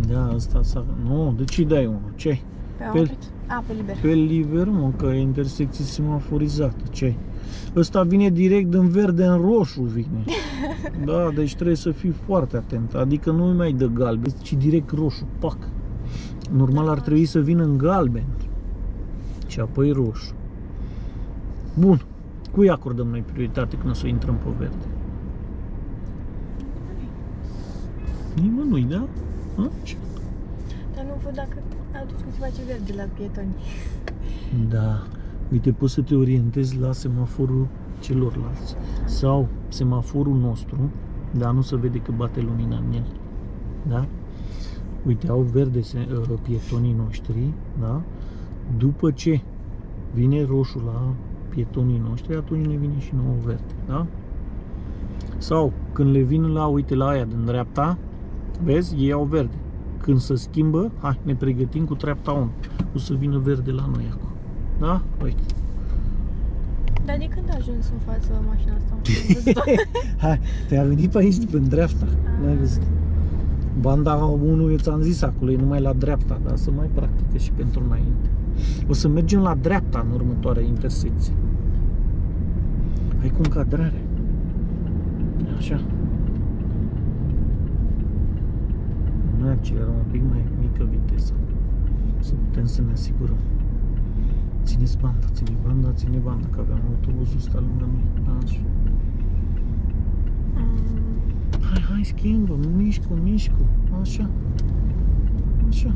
Da, asta să... Nu, de ce dai unul? Ce-i? Pe liber. Pe liber, mă, că e intersecție semaforizată. Ce-i? Ăsta vine direct din verde în roșu vine. Da, deci trebuie să fii foarte atent. Adică nu mai dă galben, ci direct roșu, pac. Normal ar trebui să vină în galben. Și apoi roșu. Bun. Cui acordăm noi prioritate când o să intrăm pe verde? Nimănui, da? A? Dar nu văd dacă aduci cum se face verde la pietoni. Da. Uite, poți să te orientezi la semaforul celorlalți. Sau semaforul nostru, dar nu se vede că bate lumina în el. Da? Uite, au verde pietonii noștri, da? După ce vine roșu la pietonii noștri, atunci ne vine și nouă verde, da? Sau când le vin la, uite, la aia din dreapta, vezi, ei au verde. Când se schimbă, hai, ne pregătim cu treapta 1. O să vină verde la noi acum. Da? Uite. Dar de când a ajuns în față mașina asta? Hai, te-a venit pe aici, pe dreapta. N-ai văzut. Banda 1, eu ți-am zis acolo, e numai la dreapta, dar să mai practică și pentru înainte. O să mergem la dreapta în următoarea intersecție. Hai cu încadrare. Așa. Noi accelerăm un pic mai mică viteză. Să putem să ne asigurăm. Țineți banda, ține banda, ține banda, că aveam autobuzul ăsta lângă noi. Așa. Hai, hai, schimbă, mișcu, mișcu. Așa. Așa.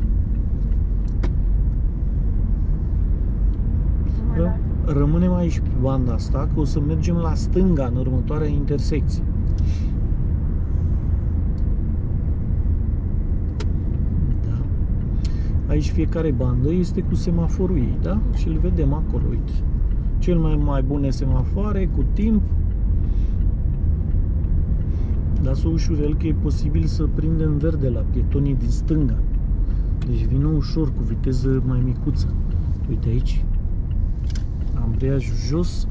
Rămânem aici pe banda asta, că o să mergem la stânga în următoarea intersecție. Da. Aici fiecare bandă este cu semaforul ei, da? Și îl vedem acolo, uite. Cel mai bune semafoare cu timp. Dar să ușurel, că e posibil să prindem verde la pietonii din stânga. Deci vină ușor, cu viteză mai micuță. Uite aici. Ambreiajul jos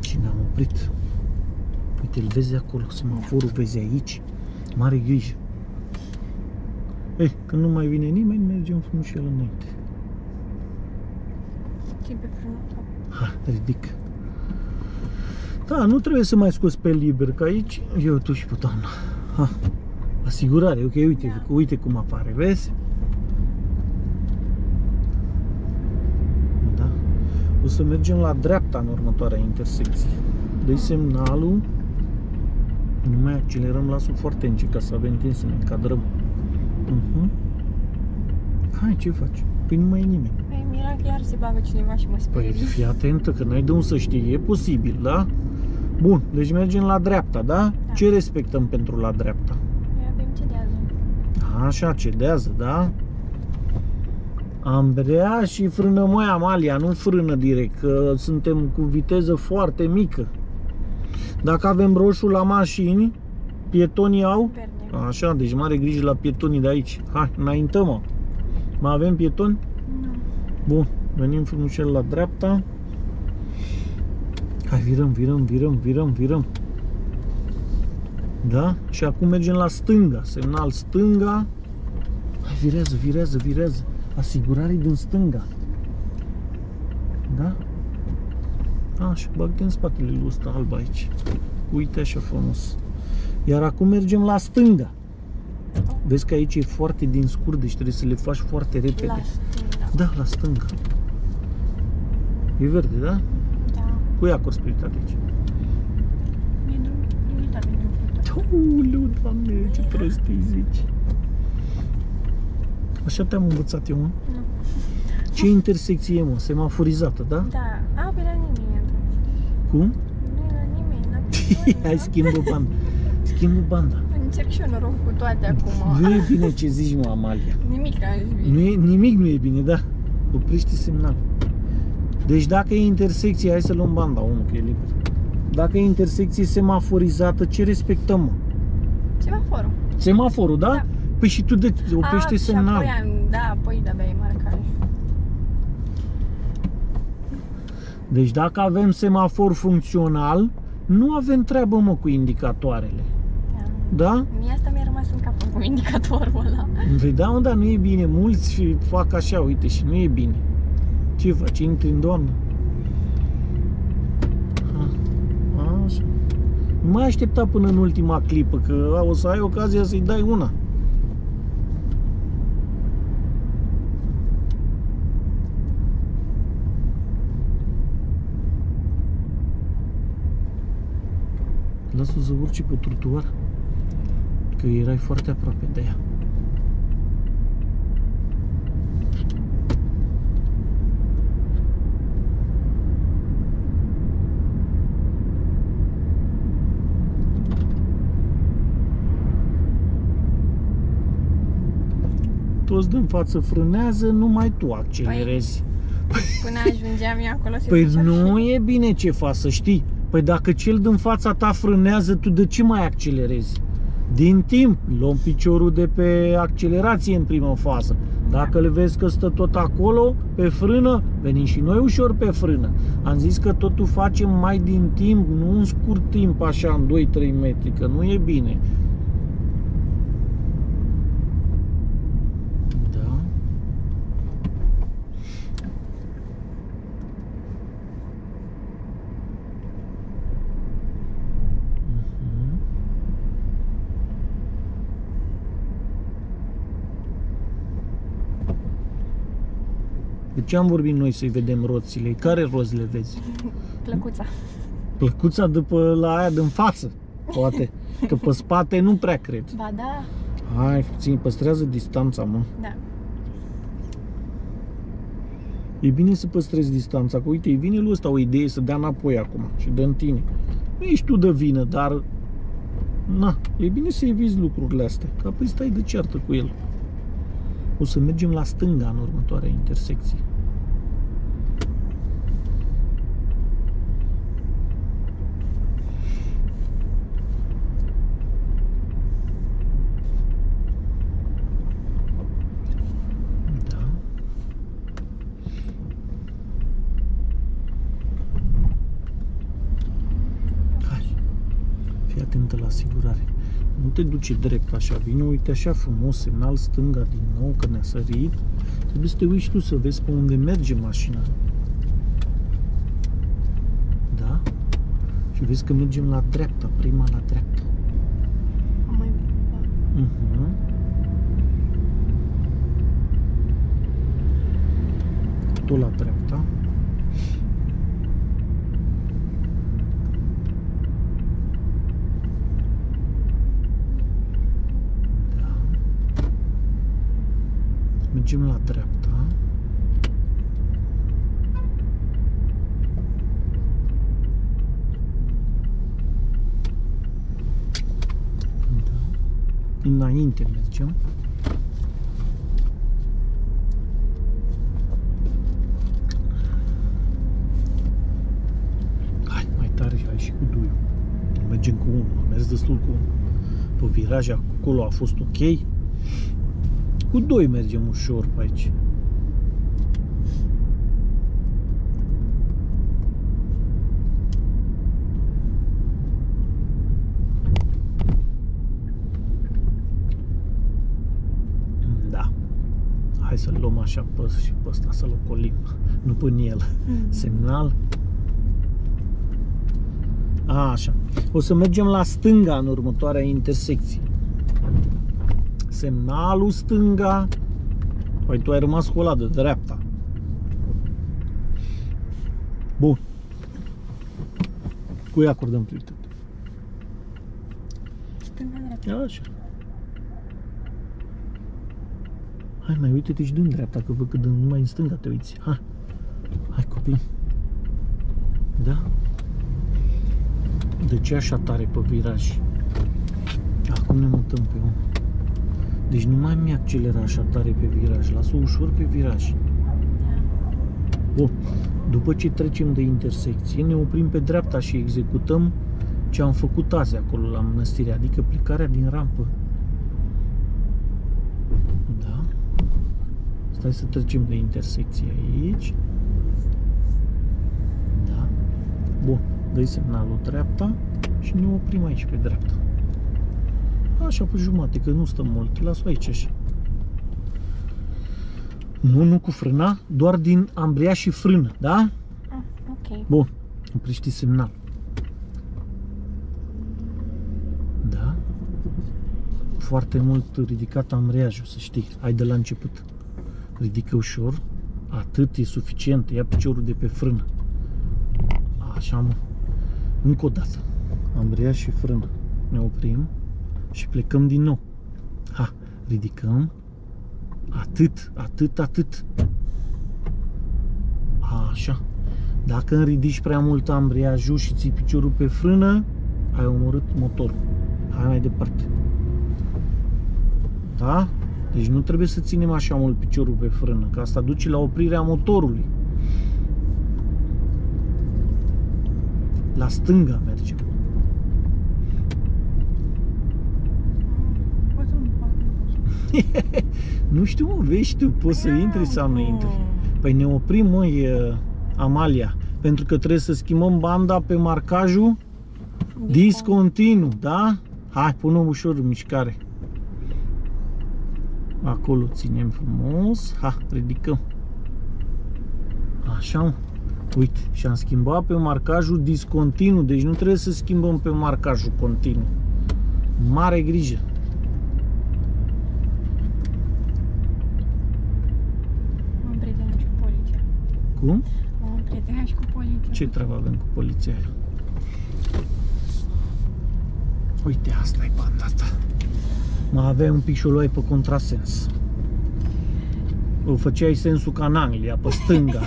și ne-am oprit. Uite, îl vezi acolo, semaforul vezi aici. Mare grijă. Ei, când nu mai vine nimeni, mergem frumos și el înainte. Ha, ridic. Da, nu trebuie să mai scoți pe liber, că aici eu, tu și pe doamna. Ha, asigurare, ok, uite, da. Uite cum apare, vezi? O să mergem la dreapta în următoarea intersecție. Dă-i semnalul. Nu mai accelerăm, lasul foarte încet, ca să avem timp să ne încadrăm. Hai, ce faci? Păi nu mai e nimeni. Păi mira că iar se bagă cineva și mă sperie. Păi fii atentă, că n-ai de unde să știi. E posibil, da? Bun, deci mergem la dreapta, da? Da. Ce respectăm pentru la dreapta? Păi avem cedează. Așa, cedează, da? Ambrea și frână, măi, Amalia, nu frână direct, că suntem cu viteză foarte mică. Dacă avem roșu la mașini, pietonii au? Verde. Așa, deci mare grijă la pietonii de aici. Hai, înaintăm-o. Mai avem pietoni? Nu. Bun, venim frumușel la dreapta. Hai, virăm, virăm, virăm, virăm, virăm. Da? Și acum mergem la stânga, semnal stânga. Hai, virează, virează, virează. Asigurare din stânga. Da? Așa, bag din spatele lui ăsta alb aici. Uite așa frumos. Iar acum mergem la stânga. Vezi că aici e foarte din scurt, deci trebuie să le faci foarte repede. La stânga. Da, la stânga. E verde, da? Da. Cui acord prioritate aici? E drum, prioritate, Doamne, ce prostii zici. Așa te-am învățat eu, mă? Nu. Ce intersecție e, mă? Semaforizată, da? Da. A, pe la nimeni. Cum? Nu e la nimeni. Hai, schimbă banda. Schimbă banda. Încerc și eu noroc cu toate acum. Nu e bine ce zici, mă, Amalia. Nimic am zis bine. Nimic nu e bine, da. Oprește semnal. Deci dacă e intersecție, hai să luăm banda 1, că e liber. Dacă e intersecție semaforizată, ce respectăm, mă? Semaforul. Semaforul, da? Da. Păi și tu de oprește semnalul. Da, păi de-abia e marcaj. Deci dacă avem semafor funcțional, nu avem treabă, mă, cu indicatoarele. Da? Mie asta mi-a rămas în cap. pun indicatorul ăla. Păi da, dar nu e bine. Mulți fac așa, uite, și nu e bine. Ce faci? Intri în doamnă? Așa. Nu mai aștepta până în ultima clipă, că o să ai ocazia să-i dai una. Lasă-o să urci pe trotuar, că erai foarte aproape de ea. Toți din față frânează, numai tu accelerezi. Păi, până ajungeam eu acolo. Păi nu e bine ce faci, să știi. Păi dacă cel din fața ta frânează, tu de ce mai accelerezi? Din timp, luăm piciorul de pe accelerație în prima fază. Dacă îl vezi că stă tot acolo, pe frână, venim și noi ușor pe frână. Am zis că totul facem mai din timp, nu în scurt timp, așa, în 2-3 metri, că nu e bine. De ce am vorbit noi să-i vedem roțile? Care roți le vezi? Plăcuța. Plăcuța după la aia din față, poate. Că pe spate nu prea cred. Ba da. Hai, păstrează distanța, mă. Da. E bine să păstrezi distanța, că uite, îi vine lui ăsta o idee să dea înapoi acum și dă în tine. Nu ești tu de vină, dar... Na, e bine să eviți lucrurile astea, că apoi stai de ceartă cu el. O să mergem la stânga în următoarea intersecție. Hai, fii atentă la asigurare. Nu te duce drept așa, vine, uite așa frumos, semnal stânga din nou că ne-a sărit. Trebuie să te uiți tu să vezi pe unde merge mașina. Da? Și vezi că mergem la dreapta, prima la dreapta. Mai bine. Tot la dreapta. Mergem la dreapta. Da. Înainte mergem. Hai, mai tare, hai și cu duiul. Mergem cu unul, am mers destul cu unul. Pe viraj acolo a fost ok. Cu doi mergem ușor pe aici. Da. Hai să-l luăm așa pe, și pe ăsta, să-l ocolim. Nu până el. Semnal. A, așa. O să mergem la stânga în următoarea intersecție. Semnalul stânga. Păi tu ai rămas cu ăla de dreapta. Bun. Cui acordăm prioritate? Stânga-dreapta. Așa. Hai, mai uite-te și din dreapta, că văd că numai în stânga te uiți. Ha. Hai, copii. Da? De ce așa tare pe viraj? Acum ne mutăm pe unul. Deci nu mai mi-accelera așa tare pe viraj, las-o ușor pe viraj. Bun. După ce trecem de intersecție, ne oprim pe dreapta și executăm ce am făcut azi acolo la mănăstire, adică plecarea din rampă. Da? Stai să trecem de intersecție aici. Da? Bun. Dă-i semnalul dreapta și ne oprim aici pe dreapta. Așa, pe jumate, că nu stăm mult. Las-o aici așa. Nu, nu cu frâna, doar din ambreiaj și frână, da? Ah, ok. Bun, oprește semnal. Da? Foarte mult ridicat ambreiajul, să știi. Hai de la început. Ridică ușor. Atât e suficient. Ia piciorul de pe frână. Așa, mă. Încă o dată. Ambreiaj și frână. Ne oprim și plecăm din nou. Ha, ridicăm. Atât, atât, atât. Așa. Dacă îmi ridici prea mult ambreiajul și ții piciorul pe frână, ai omorât motorul. Hai mai departe. Da? Deci nu trebuie să ținem așa mult piciorul pe frână, că asta duce la oprirea motorului. La stânga mergem. Nu știu, mă, vezi tu, poți să intri sau nu intri. Păi ne oprim, măi, Amalia, pentru că trebuie să schimbăm banda pe marcajul discontinu, da? Hai, punem ușor în mișcare. Acolo ținem frumos. Ha, ridicăm. Așa, uite, și am schimbat pe marcajul discontinu, deci nu trebuie să schimbăm pe marcajul continuu. Mare grijă. Cum? Am prietenit cu poliția. Ce treabă avem cu poliția? Uite, asta e banda ta. Mai aveai un pic și o luai pe contrasens. O făceai sensul ca în Anglia, pe stânga.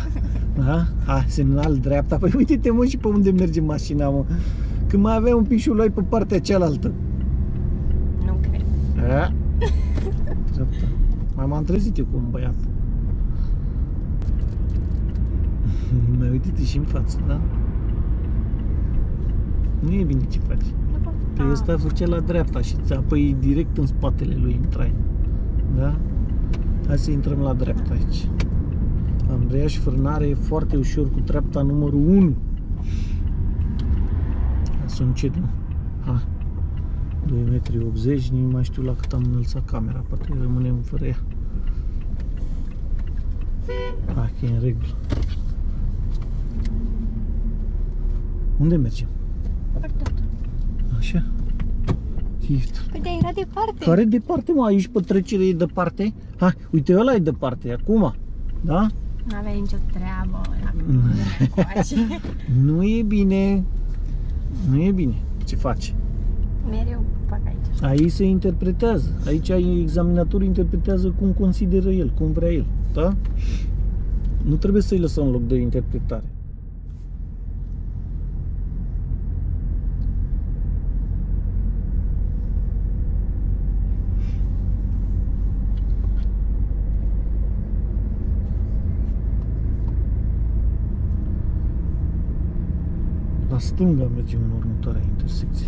Da? A, semnal dreapta. Păi uite-te, mă, și pe unde merge mașina, mă. Când mai aveai un pic și o luai pe partea cealaltă. Nu cred. A? Mai m-am trezit eu cu un băiat. Mai uite-te și în față, da? Nu e bine ce faci. Că ăsta făcea la dreapta și apoi direct în spatele lui intrai. Da? Hai să intrăm la dreapta aici. Ambreiaj și frânare e foarte ușor cu treapta numărul 1. Să încet, nu? Ha. 2,80 m, nu mai știu la cât am înălțat camera, poate rămânem fără ea. Hai că e în regulă. Unde mergem? Așa? Păi, dar era departe. Care departe, mă? Aici pe trecere e departe? Hai, uite, ăla e departe, acum. Da? Nu aveai nicio treabă. Nu e bine. Nu e bine. Ce faci? Mereu fac aici. Aici se interpretează. Aici examinatorul interpretează cum consideră el, cum vrea el. Da? Nu trebuie să-i lăsăm loc de interpretare. Stânga mergem în următoarea intersecție.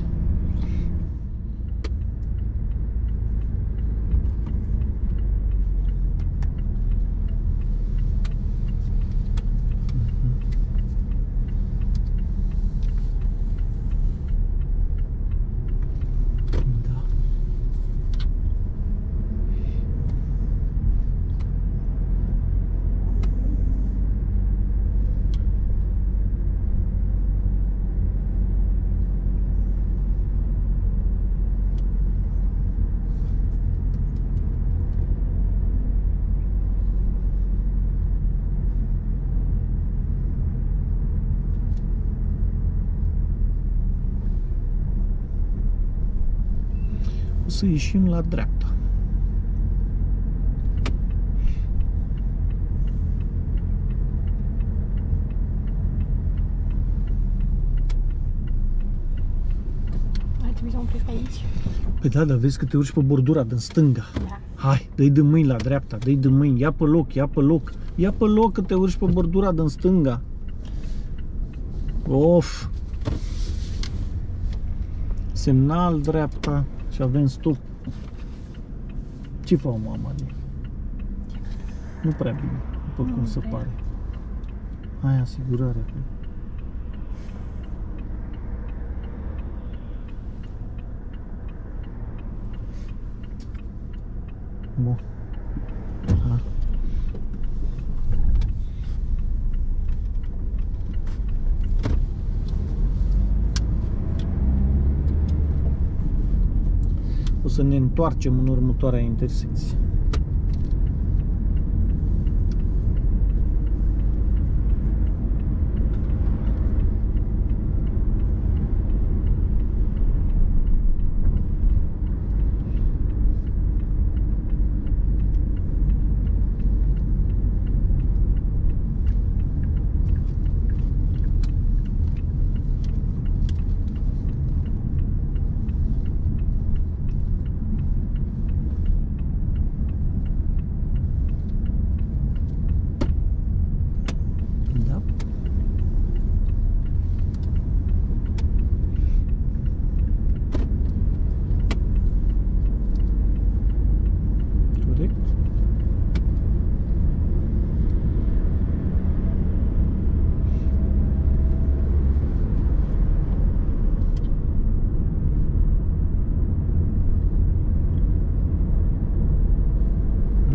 Da. Să ieșim la dreapta. Ai trebuit să oprești aici? Păi da, dar vezi că te urci pe bordura din stânga. Da. Hai, dă-i de mâini la dreapta, dă-i de mâini, ia pe loc, ia pe loc. Ia pe loc că te urci pe bordura din stânga. Of! Semnal dreapta. Și avem stop. Ce fac, mama? Nu prea bine, după cum se pare. Hai, asigurarea. să ne întoarcem în următoarea intersecție.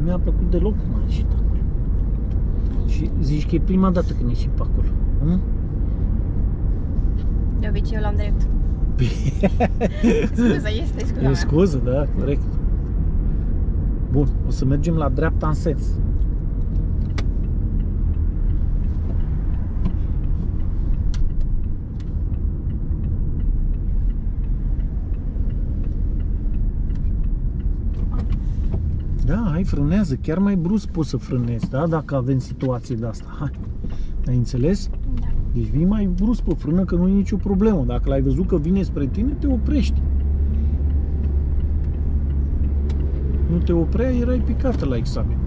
Mi-a plăcut deloc cum a ieșit acolo. Și zici că e prima dată când ieșim pe acolo. Hă? De obicei eu l-am drept. Scuza, este scuza mea. E scuză, da, corect. Bun, o să mergem la dreapta în sens. Da, hai, frânează, chiar mai brusc poți să frânezi, da? Dacă avem situații de asta. Hai. Ai înțeles? Da. Deci vii mai brusc pe frână, că nu e nicio problemă. Dacă l-ai văzut că vine spre tine, te oprești. Nu te opreai, erai picată la examen.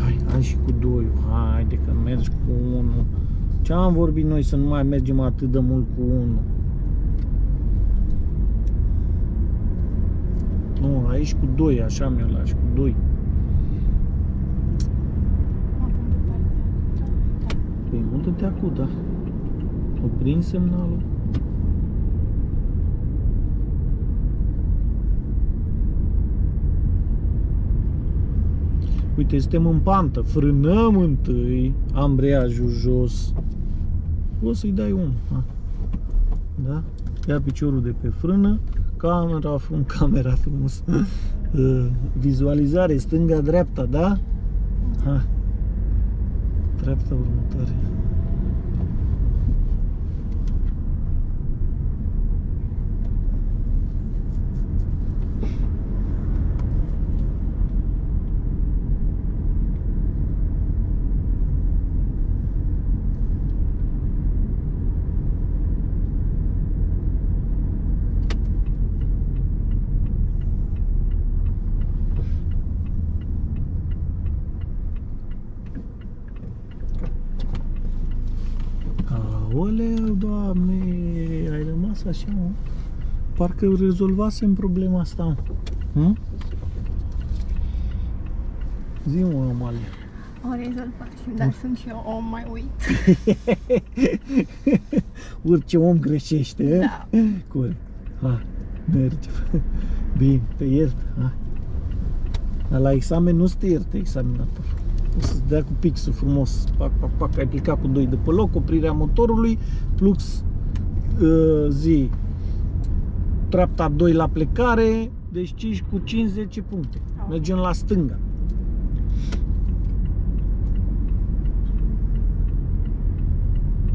Hai, hai și cu doiul. Haide că mergi cu unul. Ce-am vorbit noi să nu mai mergem atât de mult cu unul? Nu, aici cu 2, așa mi-o lași, cu 2. Păi mută-te acum, da. Oprim semnalul. Uite, suntem în pantă, frânăm întâi, ambreiajul jos. Poți să-i dai unul, da? Ia piciorul de pe frână. Camera frumos. Vizualizare, stânga-dreapta, da? Ha. Dreapta următoare. Oleu, Doamne, ai rămas așa, mă? Parcă rezolvasem problema asta, mă. Zi-mi, mă, Amalia. O rezolvasem, dar sunt și eu om mai uit. Orice om greșește, da. Corect. Ha, mergem. Bine, te iert. Ha. Dar la examen nu te ierte examinatorul. O să-ți dea cu pixul frumos, pac, pac, pac, ai clicat cu 2 de pe loc, oprirea motorului, flux, zi, treapta 2 la plecare, deci 5 cu 5-10 puncte. Mergem la stânga.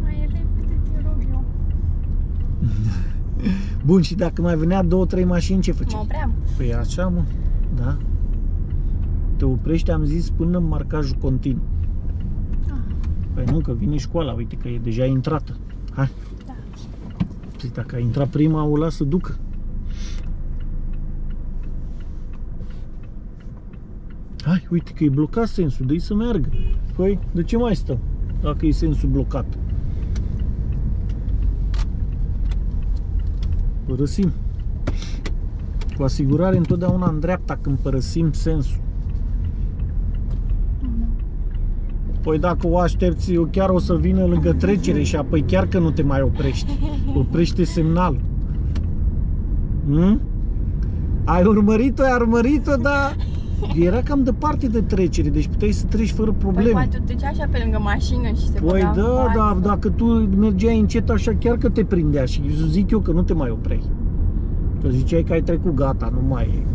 Mai repede, te rog eu. Bun, și dacă mai venea 2-3 mașini, ce făceai? Mă opream. Păi așa, mă, da. Te oprești, am zis, până în marcajul continuu. Ah. Păi nu, că vine școala, uite că e deja intrată. Hai. Da. Păi dacă ai intrat prima, o lasă ducă. Hai, uite că e blocat sensul, dă-i să meargă. Păi, de ce mai stăm dacă e sensul blocat? Părăsim. Cu asigurare întotdeauna în dreapta când părăsim sensul. Păi dacă o aștepți, eu chiar o să vină lângă trecere și apoi chiar că nu te mai oprești. Oprește semnalul. Ai urmărit-o, dar Era cam departe de trecere, deci puteai să treci fără probleme. Păi, poate treci așa pe lângă mașină și se păi da, dar dacă tu mergeai încet așa, chiar că te prindea și zic eu că nu te mai opreai. Că ziceai că ai trecut, gata, nu mai e.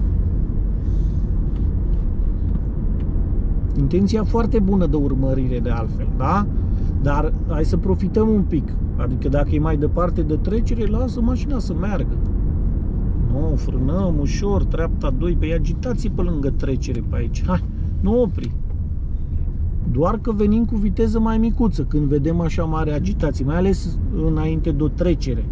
Intenția foarte bună de urmărire de altfel, da? Dar hai să profităm un pic. Adică dacă e mai departe de trecere, lasă mașina să meargă. Nu, frânăm ușor, treapta 2, pe agitație pe lângă trecere pe aici. Hai, nu opri. Doar că venim cu viteză mai micuță când vedem așa mare agitație, mai ales înainte de o trecere.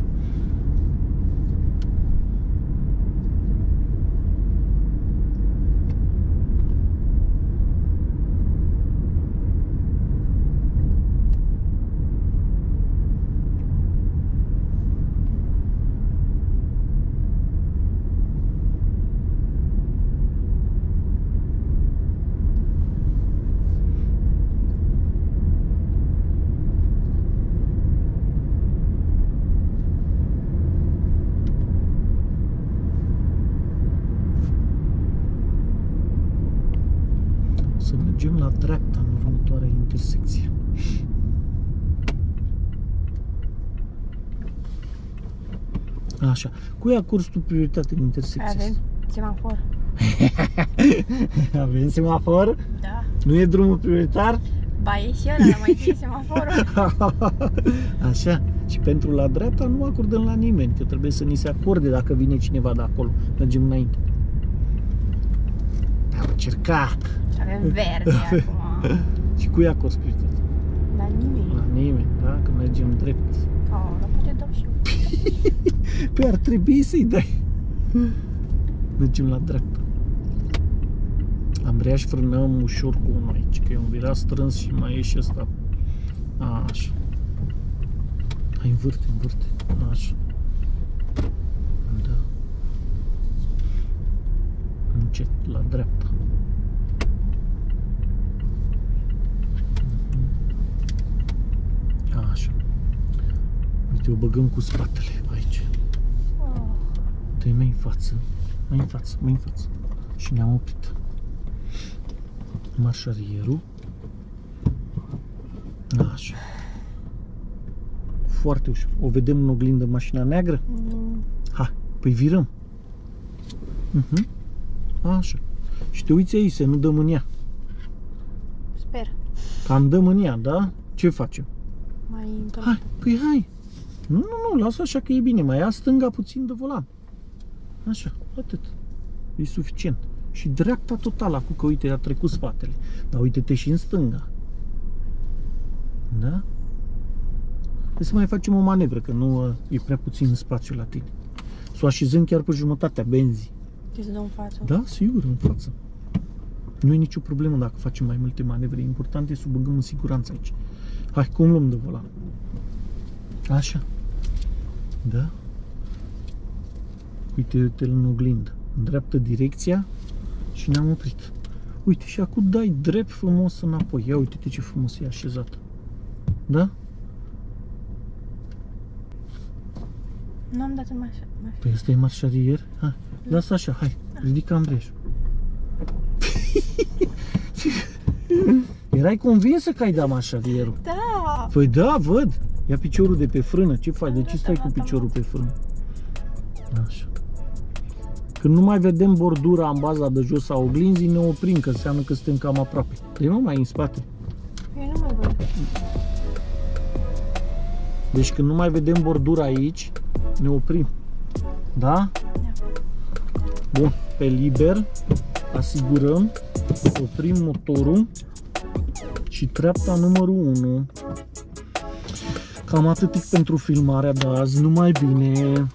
Mergem la dreapta în următoarea intersecție. Așa. Cui acorzi tu prioritate în intersecție? Avem semafor. Avem semafor? Da. Nu e drumul prioritar? Ba, e și ăla, dar mai e semaforul. Așa. Și pentru la dreapta nu acordăm la nimeni, că trebuie să ni se acorde dacă vine cineva de acolo. Mergem înainte. Am încercat. Avem verde acum. Și cui acorzi prioritate? La nimeni. La nimeni, da? Că mergem drept. Oh, dar poate dau și eu. Păi ar trebui să-i dai. Mergem la dreapta. Ambreiaj frânăm ușor cu unul aici, că e un viraj strâns și mai e și ăsta. Așa. Hai, învârte, învârte. Așa. Da. Încet, la dreapta. Așa. Uite, o băgăm cu spatele aici. Te mai în față, mai în față, mai în față. Și ne-am oprit. Marșarierul. Așa. Foarte ușor. O vedem în oglindă mașina neagră? Ha, păi virăm. Așa. Și te uiți aici, să nu dăm în ea. Sper. Cam dăm în ea, da? Ce facem? Hai, păi hai! Nu, nu, nu, lasă așa că e bine, mai ia stânga puțin de volan. Așa, atât. E suficient. Și dreapta totală, acum că uite, a trecut spatele. Dar uite-te și în stânga. Da? Trebuie să mai facem o manevră, că nu e prea puțin spațiu la tine. Să o așezăm chiar pe jumătatea benzii. Trebuie să dăm în față. Da, sigur, în față. Nu e nicio problemă dacă facem mai multe manevre. Important e să o băgăm în siguranță aici. Hai, cum luăm de volan? Așa. Da? Uite-te în oglindă. Îndreaptă direcția și ne-am oprit. Uite, și acum dai drept frumos înapoi. Ia uite-te ce frumos e așezat. Da? Nu am dat în marșarier. Păi ăsta e marșarier? Hai, lasă așa, hai. Ridică ambreiajul. Erai convinsă că ai dat marșarierul? Da! Păi da, văd! Ia piciorul de pe frână, ce faci? De ce stai cu piciorul pe frână? Așa. Când nu mai vedem bordura în baza de jos a oglinzii, ne oprim, că înseamnă că suntem cam aproape. Păi nu mai în spate. Eu nu mai văd. Deci când nu mai vedem bordura aici, ne oprim. Da? Da. Bun, pe liber, asigurăm, oprim motorul. Și treapta numărul 1. Cam atât pentru filmarea de azi, numai bine!